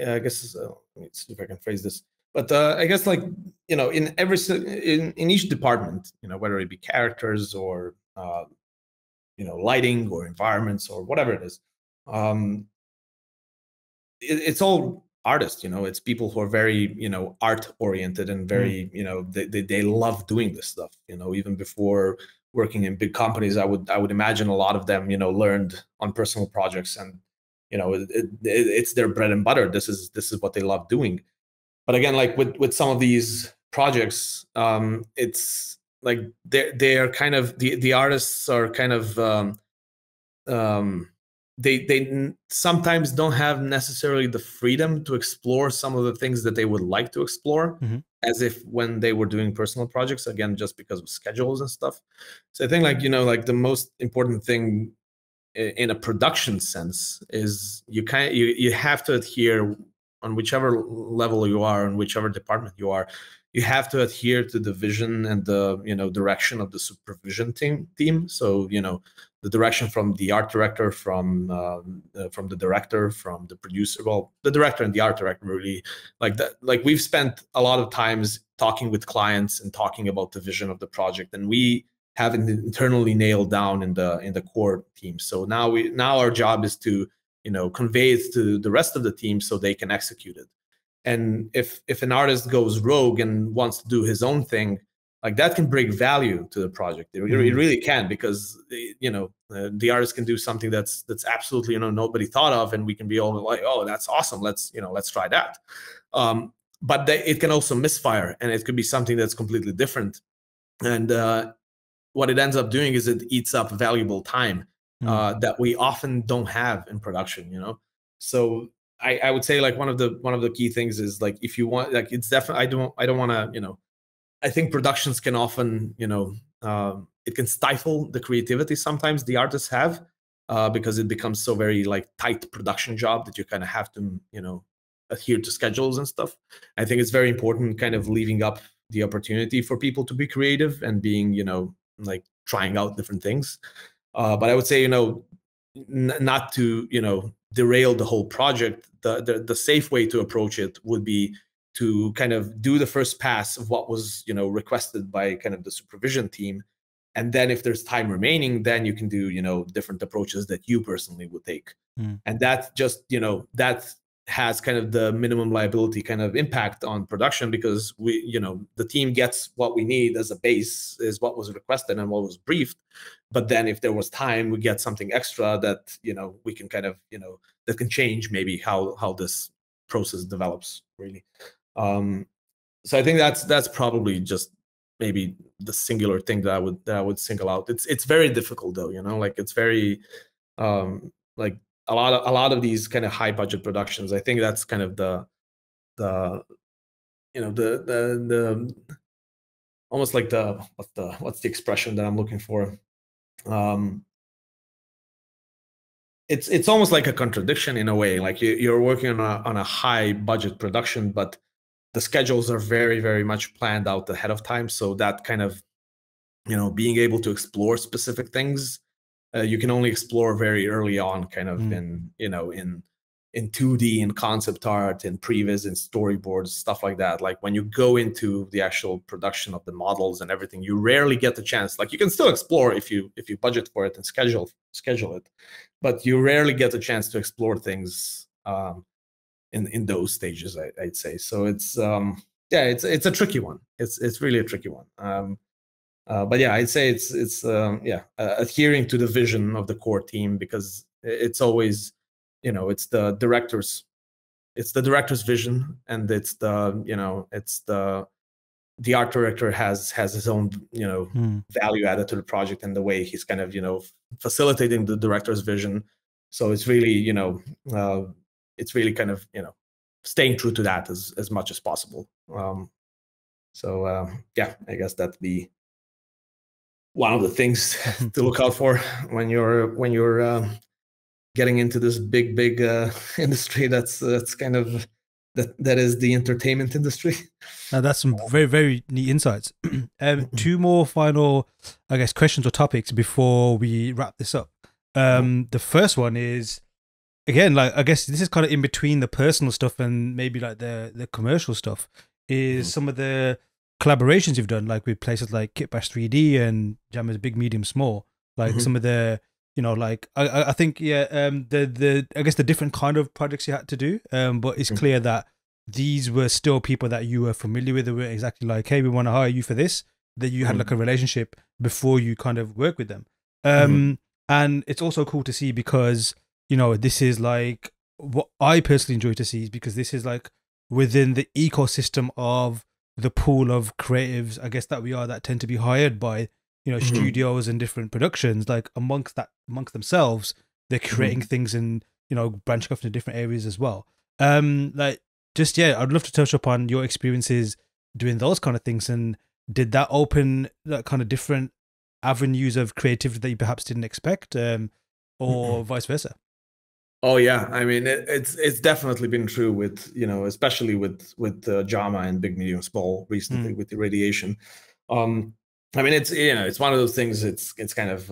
I guess, let's see if I can phrase this, but I guess like, you know, in every, in each department, you know, whether it be characters or, you know, lighting or environments or whatever it is, it's all artists, you know, it's people who are very, you know, art oriented and very, you know, they love doing this stuff, you know, even before working in big companies, I would imagine a lot of them, you know, learned on personal projects and, you know, it's their bread and butter. This is what they love doing. But again, like with some of these projects, it's like they are kind of, the artists are kind of, they sometimes don't have necessarily the freedom to explore some of the things that they would like to explore as if when they were doing personal projects, again, just because of schedules and stuff. So I think like, you know, like the most important thing in a production sense is you have to adhere on whichever level you are, in whichever department you are, you have to adhere to the vision and the, you know, direction of the supervision team. So, you know, the direction from the art director, from the director, from the producer, well, the director and the art director really, like that, like we've spent a lot of times talking with clients and talking about the vision of the project, and we haven't internally nailed down in the core team. So now our job is to, you know, convey it to the rest of the team so they can execute it. And if an artist goes rogue and wants to do his own thing, like that can bring value to the project. It really can, because, you know, the artist can do something that's absolutely, you know, nobody thought of, and we can be all like, oh, that's awesome. Let's, you know, let's try that. But it can also misfire, and it could be something that's completely different. And what it ends up doing is it eats up valuable time that we often don't have in production, you know? So I would say like one of the key things is like, if you want, like, it's definitely, I don't want to, you know, I think productions can often, you know, it can stifle the creativity sometimes the artists have, because it becomes so very like tight production job that you kind of have to, you know, adhere to schedules and stuff. I think it's very important kind of leaving up the opportunity for people to be creative and being, you know, like trying out different things. But I would say, you know, not to, you know, derail the whole project. The safe way to approach it would be to kind of do the first pass of what was, you know, requested by kind of the supervision team. And then if there's time remaining, then you can do, you know, different approaches that you personally would take. And that just, you know, that has kind of the minimum liability kind of impact on production, because we, you know, the team gets what we need as a base is what was requested and what was briefed. But then if there was time, we get something extra that, you know, we can kind of, you know, that can change maybe how this process develops really. So I think that's probably just maybe the singular thing that I would single out. It's very difficult though, you know, like it's very, like a lot of these kind of high budget productions. I think that's kind of the you know, the almost like what's the expression that I'm looking for? It's almost like a contradiction in a way. Like you're working on a high budget production, but the schedules are very, very much planned out ahead of time. So that kind of, you know, being able to explore specific things, you can only explore very early on, kind of in, you know, in 2D, in concept art, in previs, in storyboards, stuff like that. Like when you go into the actual production of the models and everything, you rarely get the chance. Like you can still explore if you budget for it and schedule it, but you rarely get the chance to explore things in those stages, I'd say. So it's yeah, it's a tricky one. It's really a tricky one. But yeah, I'd say it's adhering to the vision of the core team, because it's always, you know, it's the director's vision, and it's the, you know, it's the art director has his own, you know, value added to the project and the way he's kind of, you know, facilitating the director's vision. So it's really, you know, it's really kind of, you know, staying true to that as much as possible. Yeah, I guess that'd be one of the things to look out for when you're getting into this big industry that's kind of that is the entertainment industry. Now that's some very, very neat insights. Two more final, I guess, questions or topics before we wrap this up. The first one is, again, like, I guess this is kind of in between the personal stuff and maybe like the commercial stuff, is some of the collaborations you've done, like with places like Kitbash 3D and JAMA's Big Medium Small, like some of the, you know, like I think, yeah, I guess the different kind of projects you had to do, but it's clear that these were still people that you were familiar with, that were exactly like, hey, we want to hire you for this, that you had like a relationship before you kind of work with them. And it's also cool to see, because, you know, this is like what I personally enjoy to see, is because this is like within the ecosystem of the pool of creatives, I guess, that we are, that tend to be hired by, you know, studios and different productions, like amongst themselves, they're creating things and, you know, branching off into different areas as well. Like, just, yeah, I'd love to touch upon your experiences doing those kind of things, and did that open that kind of different avenues of creativity that you perhaps didn't expect, or vice versa? Oh yeah, I mean, it's definitely been true with, you know, especially with JAMA and Big Medium Small recently with the radiation. I mean, it's, you know, it's one of those things. It's kind of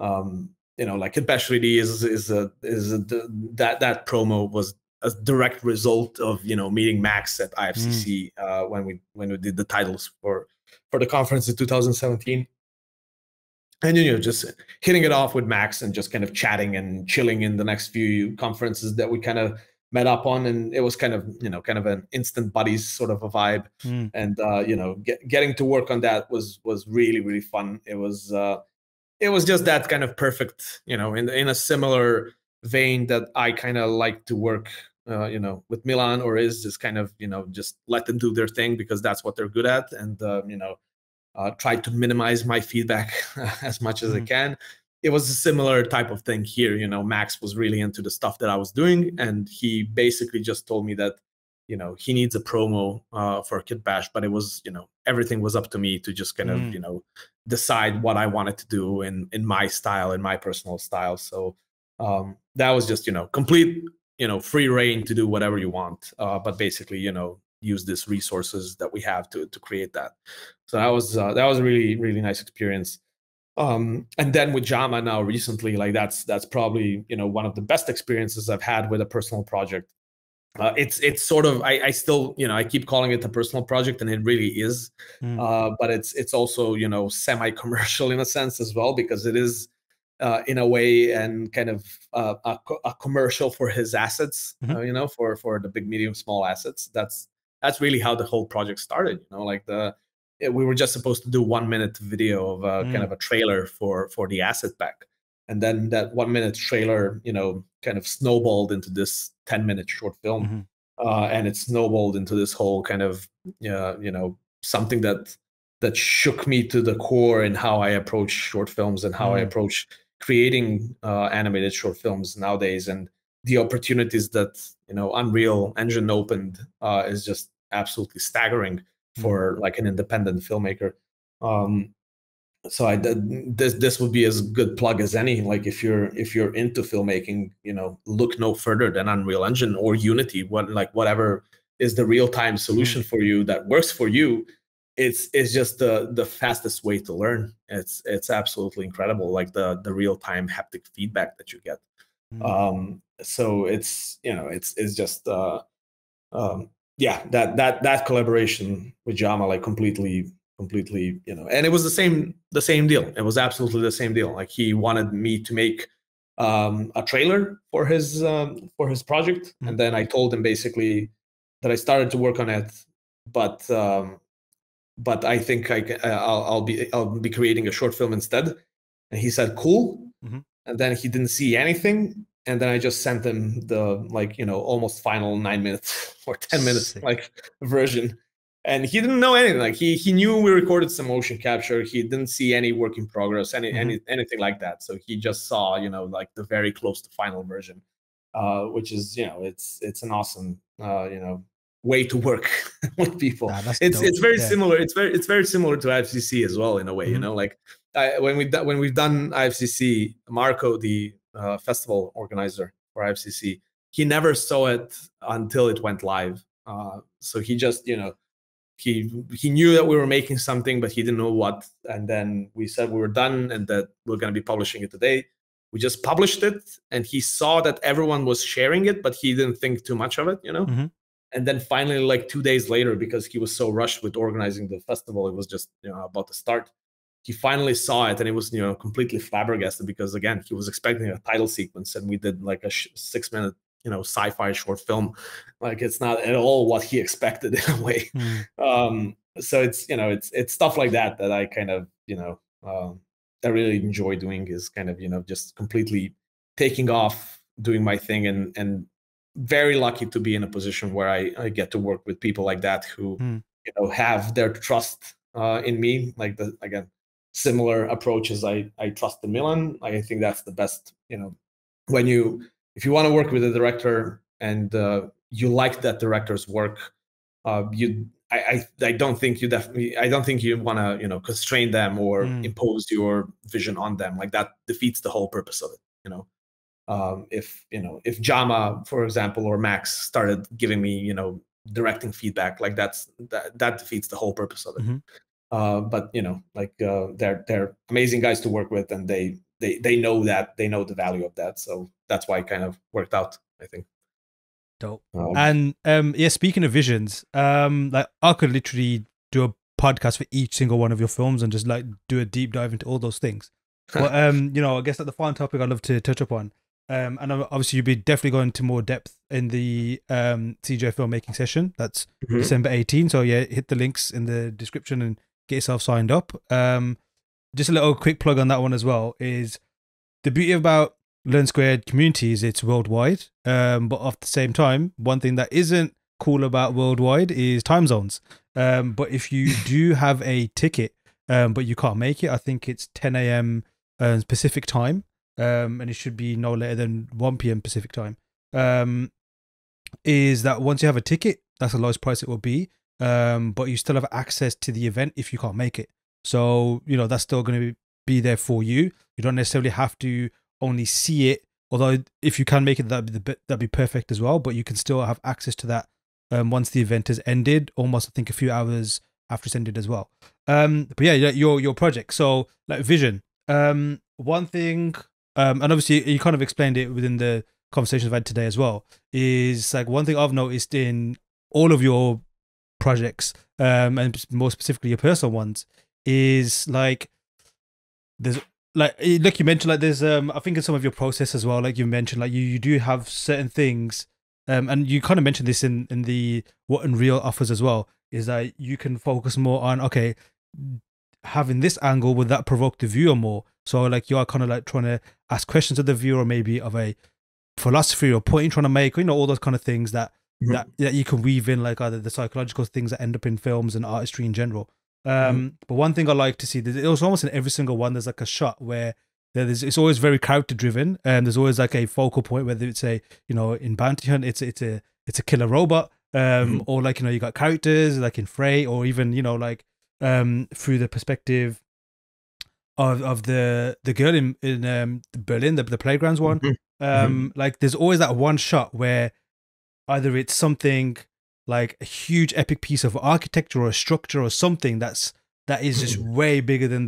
you know, like Kitbash 3D that promo was a direct result of, you know, meeting Max at IFCC when we did the titles for the conference in 2017. And, you know, just hitting it off with Max and just kind of chatting and chilling in the next few conferences that we kind of met up on. And it was kind of, you know, kind of an instant buddies sort of a vibe. And, you know, getting to work on that was really, really fun. It was just that kind of perfect, you know, in a similar vein that I kind of like to work, you know, with Milan or Iz, just kind of, you know, just let them do their thing because that's what they're good at. And, you know, try to minimize my feedback as much as I can. It was a similar type of thing here. You know, Max was really into the stuff that I was doing, and he basically just told me that, you know, he needs a promo for Kitbash, but it was, you know, everything was up to me to just kind of, you know, decide what I wanted to do in my style, in my personal style. So that was just, you know, complete, you know, free reign to do whatever you want. But basically, you know, use these resources that we have to create that. So that was a really, really nice experience. And then with JAMA now recently, like that's probably, you know, one of the best experiences I've had with a personal project. It's sort of, I still, you know, I keep calling it a personal project, and it really is, but it's also, you know, semi-commercial in a sense as well, because it is, in a way, and kind of a commercial for his assets, you know, for the Big Medium Small assets. That's really how the whole project started, you know, like we were just supposed to do 1 minute video of kind of a trailer for the asset pack. And then that 1 minute trailer, you know, kind of snowballed into this 10-minute short film. And it snowballed into this whole kind of, you know, something that shook me to the core in how I approach short films and how I approach creating animated short films nowadays. And the opportunities that, you know, Unreal Engine opened is just absolutely staggering for like an independent filmmaker. So this would be as good plug as any. Like if you're into filmmaking, you know, look no further than Unreal Engine or Unity. Whatever is the real-time solution for you that works for you, it's just the fastest way to learn. It's absolutely incredible, like the real-time haptic feedback that you get. So it's, you know, it's just yeah, that collaboration with JAMA, like completely, you know, and it was the same deal. It was absolutely the same deal. Like he wanted me to make a trailer for his project, and then I told him basically that I started to work on it, but I think I'll be creating a short film instead. And he said cool, and then he didn't see anything. And then I just sent him the, like, you know, almost final 9 minutes or 10 minutes like version. And he didn't know anything. Like he knew we recorded some motion capture. He didn't see any work in progress, anything like that. So he just saw, you know, like the very close to final version, which is, you know, it's an awesome, you know, way to work with people. Nah, it's very similar. It's very similar to IFCC as well in a way, you know, like when we've done IFCC, Marco, the festival organizer for IFCC. He never saw it until it went live. So he just, you know, he knew that we were making something, but he didn't know what. And then we said we were done and that we're going to be publishing it today. We just published it, and he saw that everyone was sharing it, but he didn't think too much of it, you know? Mm-hmm. And then finally, like 2 days later, because he was so rushed with organizing the festival, it was just, you know, about to start. He finally saw it, and it was, you know, completely flabbergasted because, again, he was expecting a title sequence, and we did like a 6-minute, you know, sci-fi short film. Like, it's not at all what he expected in a way. Mm. So it's, you know, it's stuff like that that I kind of, you know, I really enjoy doing, is kind of, you know, just completely taking off, doing my thing, and very lucky to be in a position where I get to work with people like that who, you know, have their trust in me. Like, the, again, similar approaches. I trust in Milan. I think that's the best, you know, when you, if you want to work with a director and you like that director's work, I don't think you definitely, I don't think you want to, you know, constrain them or impose your vision on them. Like, that defeats the whole purpose of it, you know. If, you know, if JAMA, for example, or Max started giving me, you know, directing feedback, like that defeats the whole purpose of it. Mm-hmm. But, you know, like, they're amazing guys to work with, and they know that, they know the value of that. So that's why it kind of worked out, I think. Dope. And yeah, speaking of visions, like, I could literally do a podcast for each single one of your films and just like do a deep dive into all those things. But you know, I guess that the final topic I'd love to touch upon, and obviously you'll be definitely going to more depth in the CJ filmmaking session. That's December 18. So yeah, hit the links in the description and get yourself signed up. Just a little quick plug on that one as well is the beauty about Learn Squared community is it's worldwide. But at the same time, one thing that isn't cool about worldwide is time zones. But if you do have a ticket, but you can't make it, I think it's 10 AM Pacific time, and it should be no later than 1 PM Pacific time, is that once you have a ticket, that's the lowest price it will be, but you still have access to the event if you can't make it. So, you know, that's still going to be there for you. You don't necessarily have to only see it, although if you can make it, that'd be perfect as well, but you can still have access to that once the event has ended, almost, I think, a few hours after it's ended as well. But yeah, your project, so like vision, one thing, and obviously you kind of explained it within the conversations I've had today as well, is like one thing I've noticed in all of your projects, and more specifically your personal ones, is like there's like you mentioned, like there's I think in some of your process as well, like you mentioned, like you do have certain things, and you kind of mentioned this in the what Unreal offers as well, is that you can focus more on, okay, having this angle, would that provoke the viewer more? So like you are kind of like trying to ask questions of the viewer, maybe of a philosophy or point you're trying to make, you know, all those kind of things that that you can weave in, like either the psychological things that end up in films and artistry in general. But one thing I like to see, it was almost in every single one, there's like a shot where it's always very character driven, and there's always like a focal point, whether it's a, you know, in Bounty Hunt it's a killer robot, or like, you know, you got characters like in Frey, or even, you know, like through the perspective of the girl in Berlin, the playgrounds one. Like there's always that one shot where either it's something like a huge epic piece of architecture or a structure or something that is just way bigger than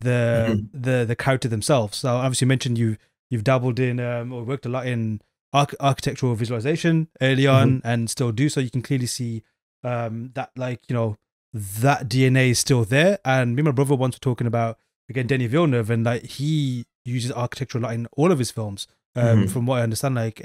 the character themselves. So obviously you mentioned you've dabbled in or worked a lot in architectural visualization early on, and still do, so you can clearly see that, like, you know, that DNA is still there. And me and my brother once were talking about, again, Denis Villeneuve, and like he uses architecture a lot in all of his films, from what I understand. Like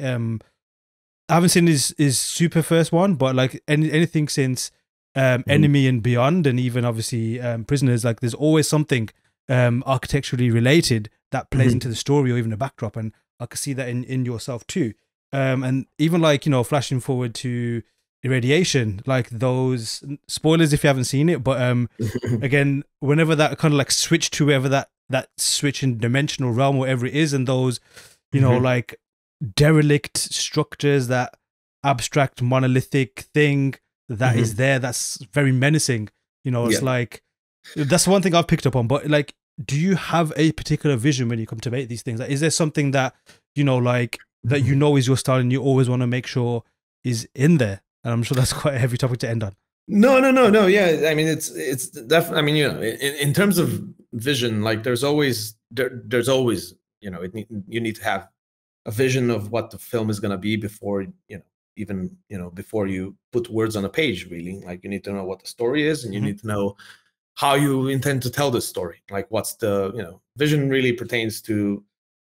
I haven't seen his super first one, but like anything since Enemy and Beyond, and even obviously Prisoners, like there's always something architecturally related that plays into the story or even a backdrop. And I can see that in yourself too. And even like, you know, flashing forward to Irradiation, like those spoilers if you haven't seen it, but again, whenever that kind of like switch to wherever that switch in dimensional realm, whatever it is, and those, you know, like derelict structures, that abstract monolithic thing that is there, that's very menacing, you know. It's like that's one thing I've picked up on. But like, do you have a particular vision when you come to make these things? Like, is there something that, you know, like that you know is your style and you always want to make sure is in there? And I'm sure that's quite a heavy topic to end on. No. Yeah, I mean, it's definitely. I mean, you know, in terms of vision, like there's always, you know, you need to have a vision of what the film is going to be before, you know, even, you know, before you put words on a page, really. Like, you need to know what the story is, and you need to know how you intend to tell the story. Like, what's the, you know, vision really pertains to,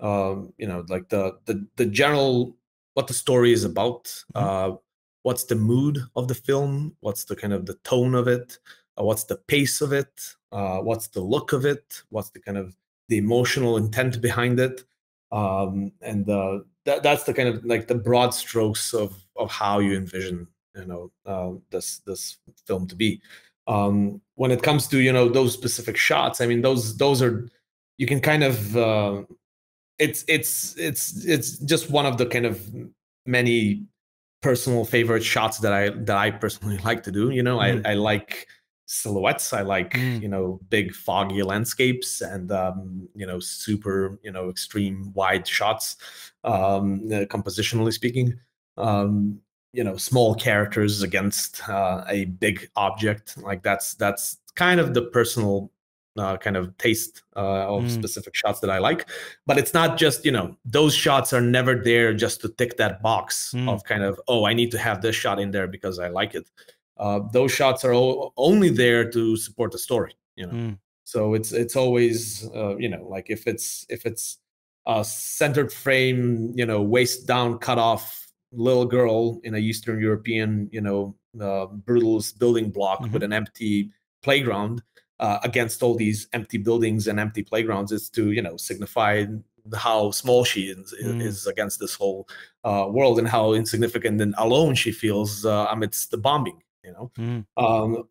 you know, like the general, what the story is about, what's the mood of the film, what's the kind of the tone of it, what's the pace of it, what's the look of it, what's the kind of the emotional intent behind it. That's the kind of like the broad strokes of how you envision, you know, this film to be. When it comes to, you know, those specific shots, I mean, those are, you can kind of, it's just one of the kind of many personal favorite shots that I personally like to do. You know, I like silhouettes. I like, you know, big foggy landscapes and, you know, super, you know, extreme wide shots, compositionally speaking, you know, small characters against a big object. Like that's kind of the personal kind of taste of specific shots that I like. But it's not just, you know, those shots are never there just to tick that box of kind of, oh, I need to have this shot in there because I like it. Those shots are only there to support the story, you know. So it's always, you know, like if it's a centered frame, you know, waist down, cut off little girl in a Eastern European, you know, brutal building block with an empty playground against all these empty buildings and empty playgrounds, is to, you know, signify how small she is against this whole world and how insignificant and alone she feels amidst the bombing. You know,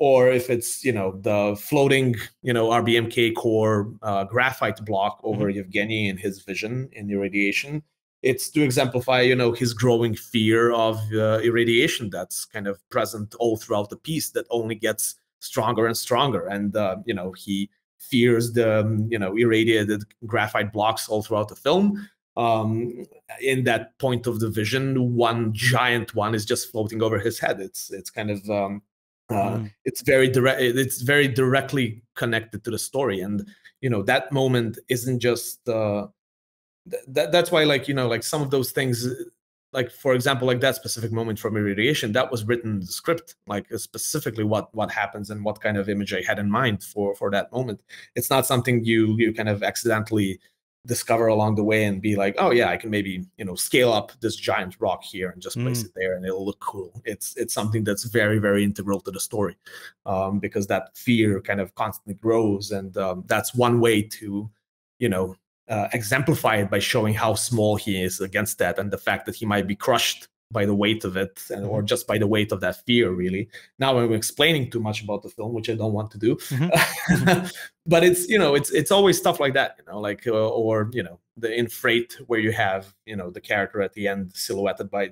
or if it's, you know, the floating, you know, RBMK core graphite block over Yevgeny and his vision in irradiation, it's to exemplify, you know, his growing fear of irradiation that's kind of present all throughout the piece, that only gets stronger and stronger. And, you know, he fears the, you know, irradiated graphite blocks all throughout the film. In that point of the vision, one giant one is just floating over his head. It's kind of it's very direct. It's very directly connected to the story, and you know that moment isn't just. That's why, like, you know, like some of those things, like for example, like that specific moment from irradiation, that was written in the script, like specifically what happens and what kind of image I had in mind for that moment. It's not something you kind of accidentally discover along the way and be like, oh yeah, I can maybe, you know, scale up this giant rock here and just place it there and it'll look cool. It's something that's very, very integral to the story, because that fear kind of constantly grows. And that's one way to, you know, exemplify it by showing how small he is against that, and the fact that he might be crushed by the weight of it, and or just by the weight of that fear, really. Now I'm explaining too much about the film, which I don't want to do. But it's, you know, it's always stuff like that, you know, like or you know, in Freight, where you have, you know, the character at the end silhouetted by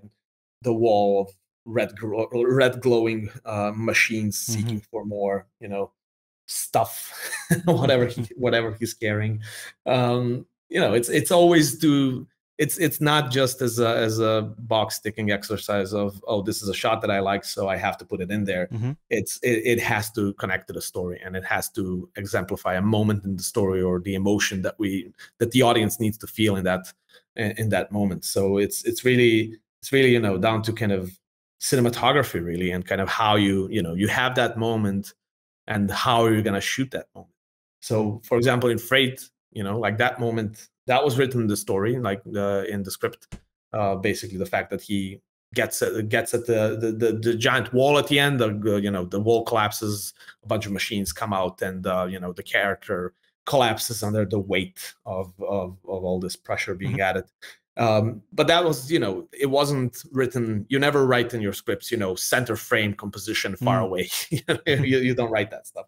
the wall of red glowing machines seeking for more, you know, stuff, whatever he's carrying. You know, it's always to. It's not just as a box ticking exercise of, oh, this is a shot that I like, so I have to put it in there. It has to connect to the story, and it has to exemplify a moment in the story or the emotion that the audience needs to feel in that moment. So it's really, you know, down to kind of cinematography, really, and kind of how you have that moment and how are you going to shoot that moment. So for example, in Freight, you know, like that moment, that was written in the story, like in the script. Basically, the fact that he gets at the giant wall at the end. You know, the wall collapses. A bunch of machines come out, and you know, the character collapses under the weight of all this pressure being added. But that was, you know, it wasn't written. You never write in your scripts, you know, center frame composition far away. you don't write that stuff.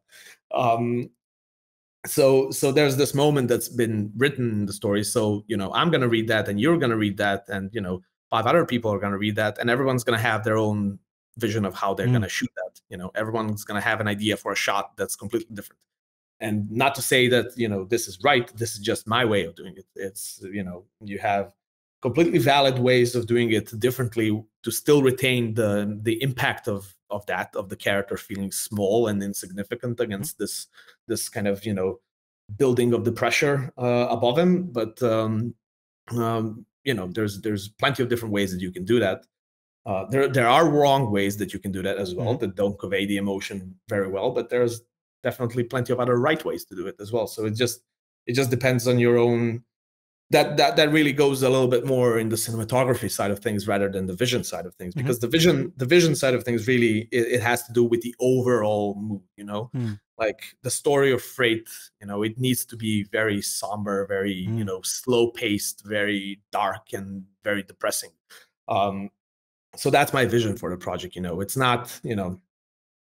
So there's this moment that's been written in the story. So, you know, I'm going to read that, and you're going to read that, and, you know, 5 other people are going to read that, and everyone's going to have their own vision of how they're going to shoot that. You know, everyone's going to have an idea for a shot that's completely different. And not to say that, you know, this is right, this is just my way of doing it. It's, you know, you have completely valid ways of doing it differently to still retain the impact of the character feeling small and insignificant against this kind of, you know, building of the pressure above him. But you know, there's plenty of different ways that you can do that. There are wrong ways that you can do that as well, that don't convey the emotion very well, but there's definitely plenty of other right ways to do it as well. So it just depends on your own. That really goes a little bit more in the cinematography side of things rather than the vision side of things, because the vision side of things really it has to do with the overall mood, you know, like the story of Freight, you know, it needs to be very somber, very you know, slow paced, very dark and very depressing. So that's my vision for the project. You know, it's not, you know,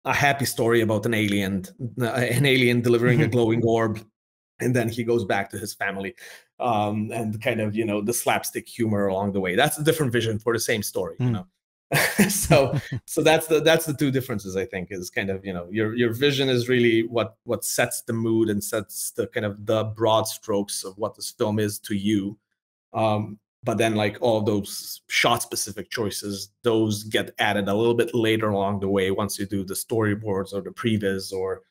a happy story about an alien delivering a glowing orb, and then he goes back to his family, and kind of, you know, the slapstick humor along the way. That's a different vision for the same story, you know. So that's the two differences, I think, is kind of, you know, your vision is really what sets the mood and sets the kind of the broad strokes of what this film is to you. But then, like, all those shot-specific choices, those get added a little bit later along the way once you do the storyboards or the previs, or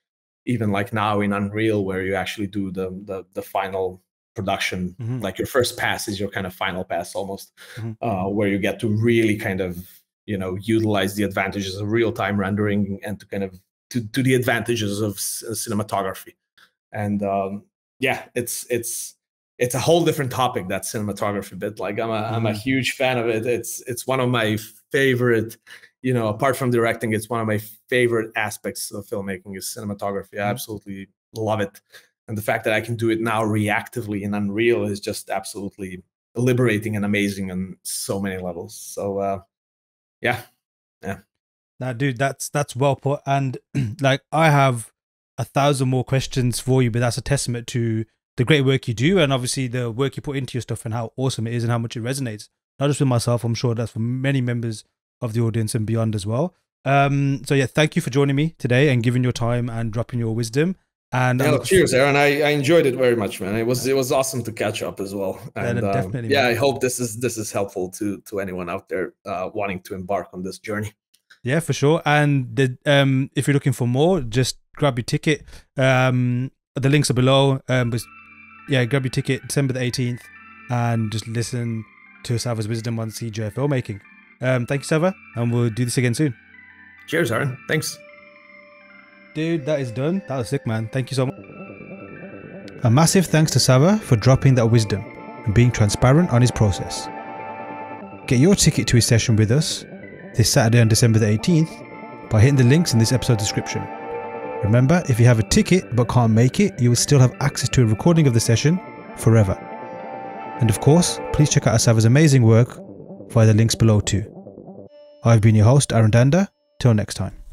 even like now in Unreal, where you actually do the final production. Like your first pass is your kind of final pass almost, where you get to really kind of, you know, utilize the advantages of real-time rendering and to kind of to the advantages of cinematography. And yeah, it's a whole different topic, that cinematography bit. Like I'm a huge fan of it. It's one of my favorite, you know, apart from directing, it's one of my favorite aspects of filmmaking is cinematography. I absolutely love it. And the fact that I can do it now reactively in Unreal is just absolutely liberating and amazing on so many levels. So yeah. Now, dude, that's well put. And like, I have 1,000 more questions for you, but that's a testament to the great work you do, and obviously the work you put into your stuff, and how awesome it is and how much it resonates, not just with myself, I'm sure that's for many members of the audience and beyond as well. So yeah, thank you for joining me today and giving your time and dropping your wisdom. And yeah, cheers, Aaron. I enjoyed it very much, man. It was awesome to catch up as well. And definitely, yeah, man. I hope this is helpful to anyone out there wanting to embark on this journey. Yeah, for sure. And if you're looking for more, just grab your ticket. The links are below. Yeah, grab your ticket December the 18th and just listen to Sava's wisdom on CGI filmmaking. Thank you, Sava, and we'll do this again soon. Cheers, Aaron. Thanks. Dude, that is done. That was sick, man. Thank you so much. A massive thanks to Sava for dropping that wisdom and being transparent on his process. Get your ticket to his session with us this Saturday on December the 18th by hitting the links in this episode description. Remember, if you have a ticket but can't make it, you will still have access to a recording of the session forever. And of course, please check out Asava's amazing work via the links below too. I've been your host, Aaron Danda. Till next time.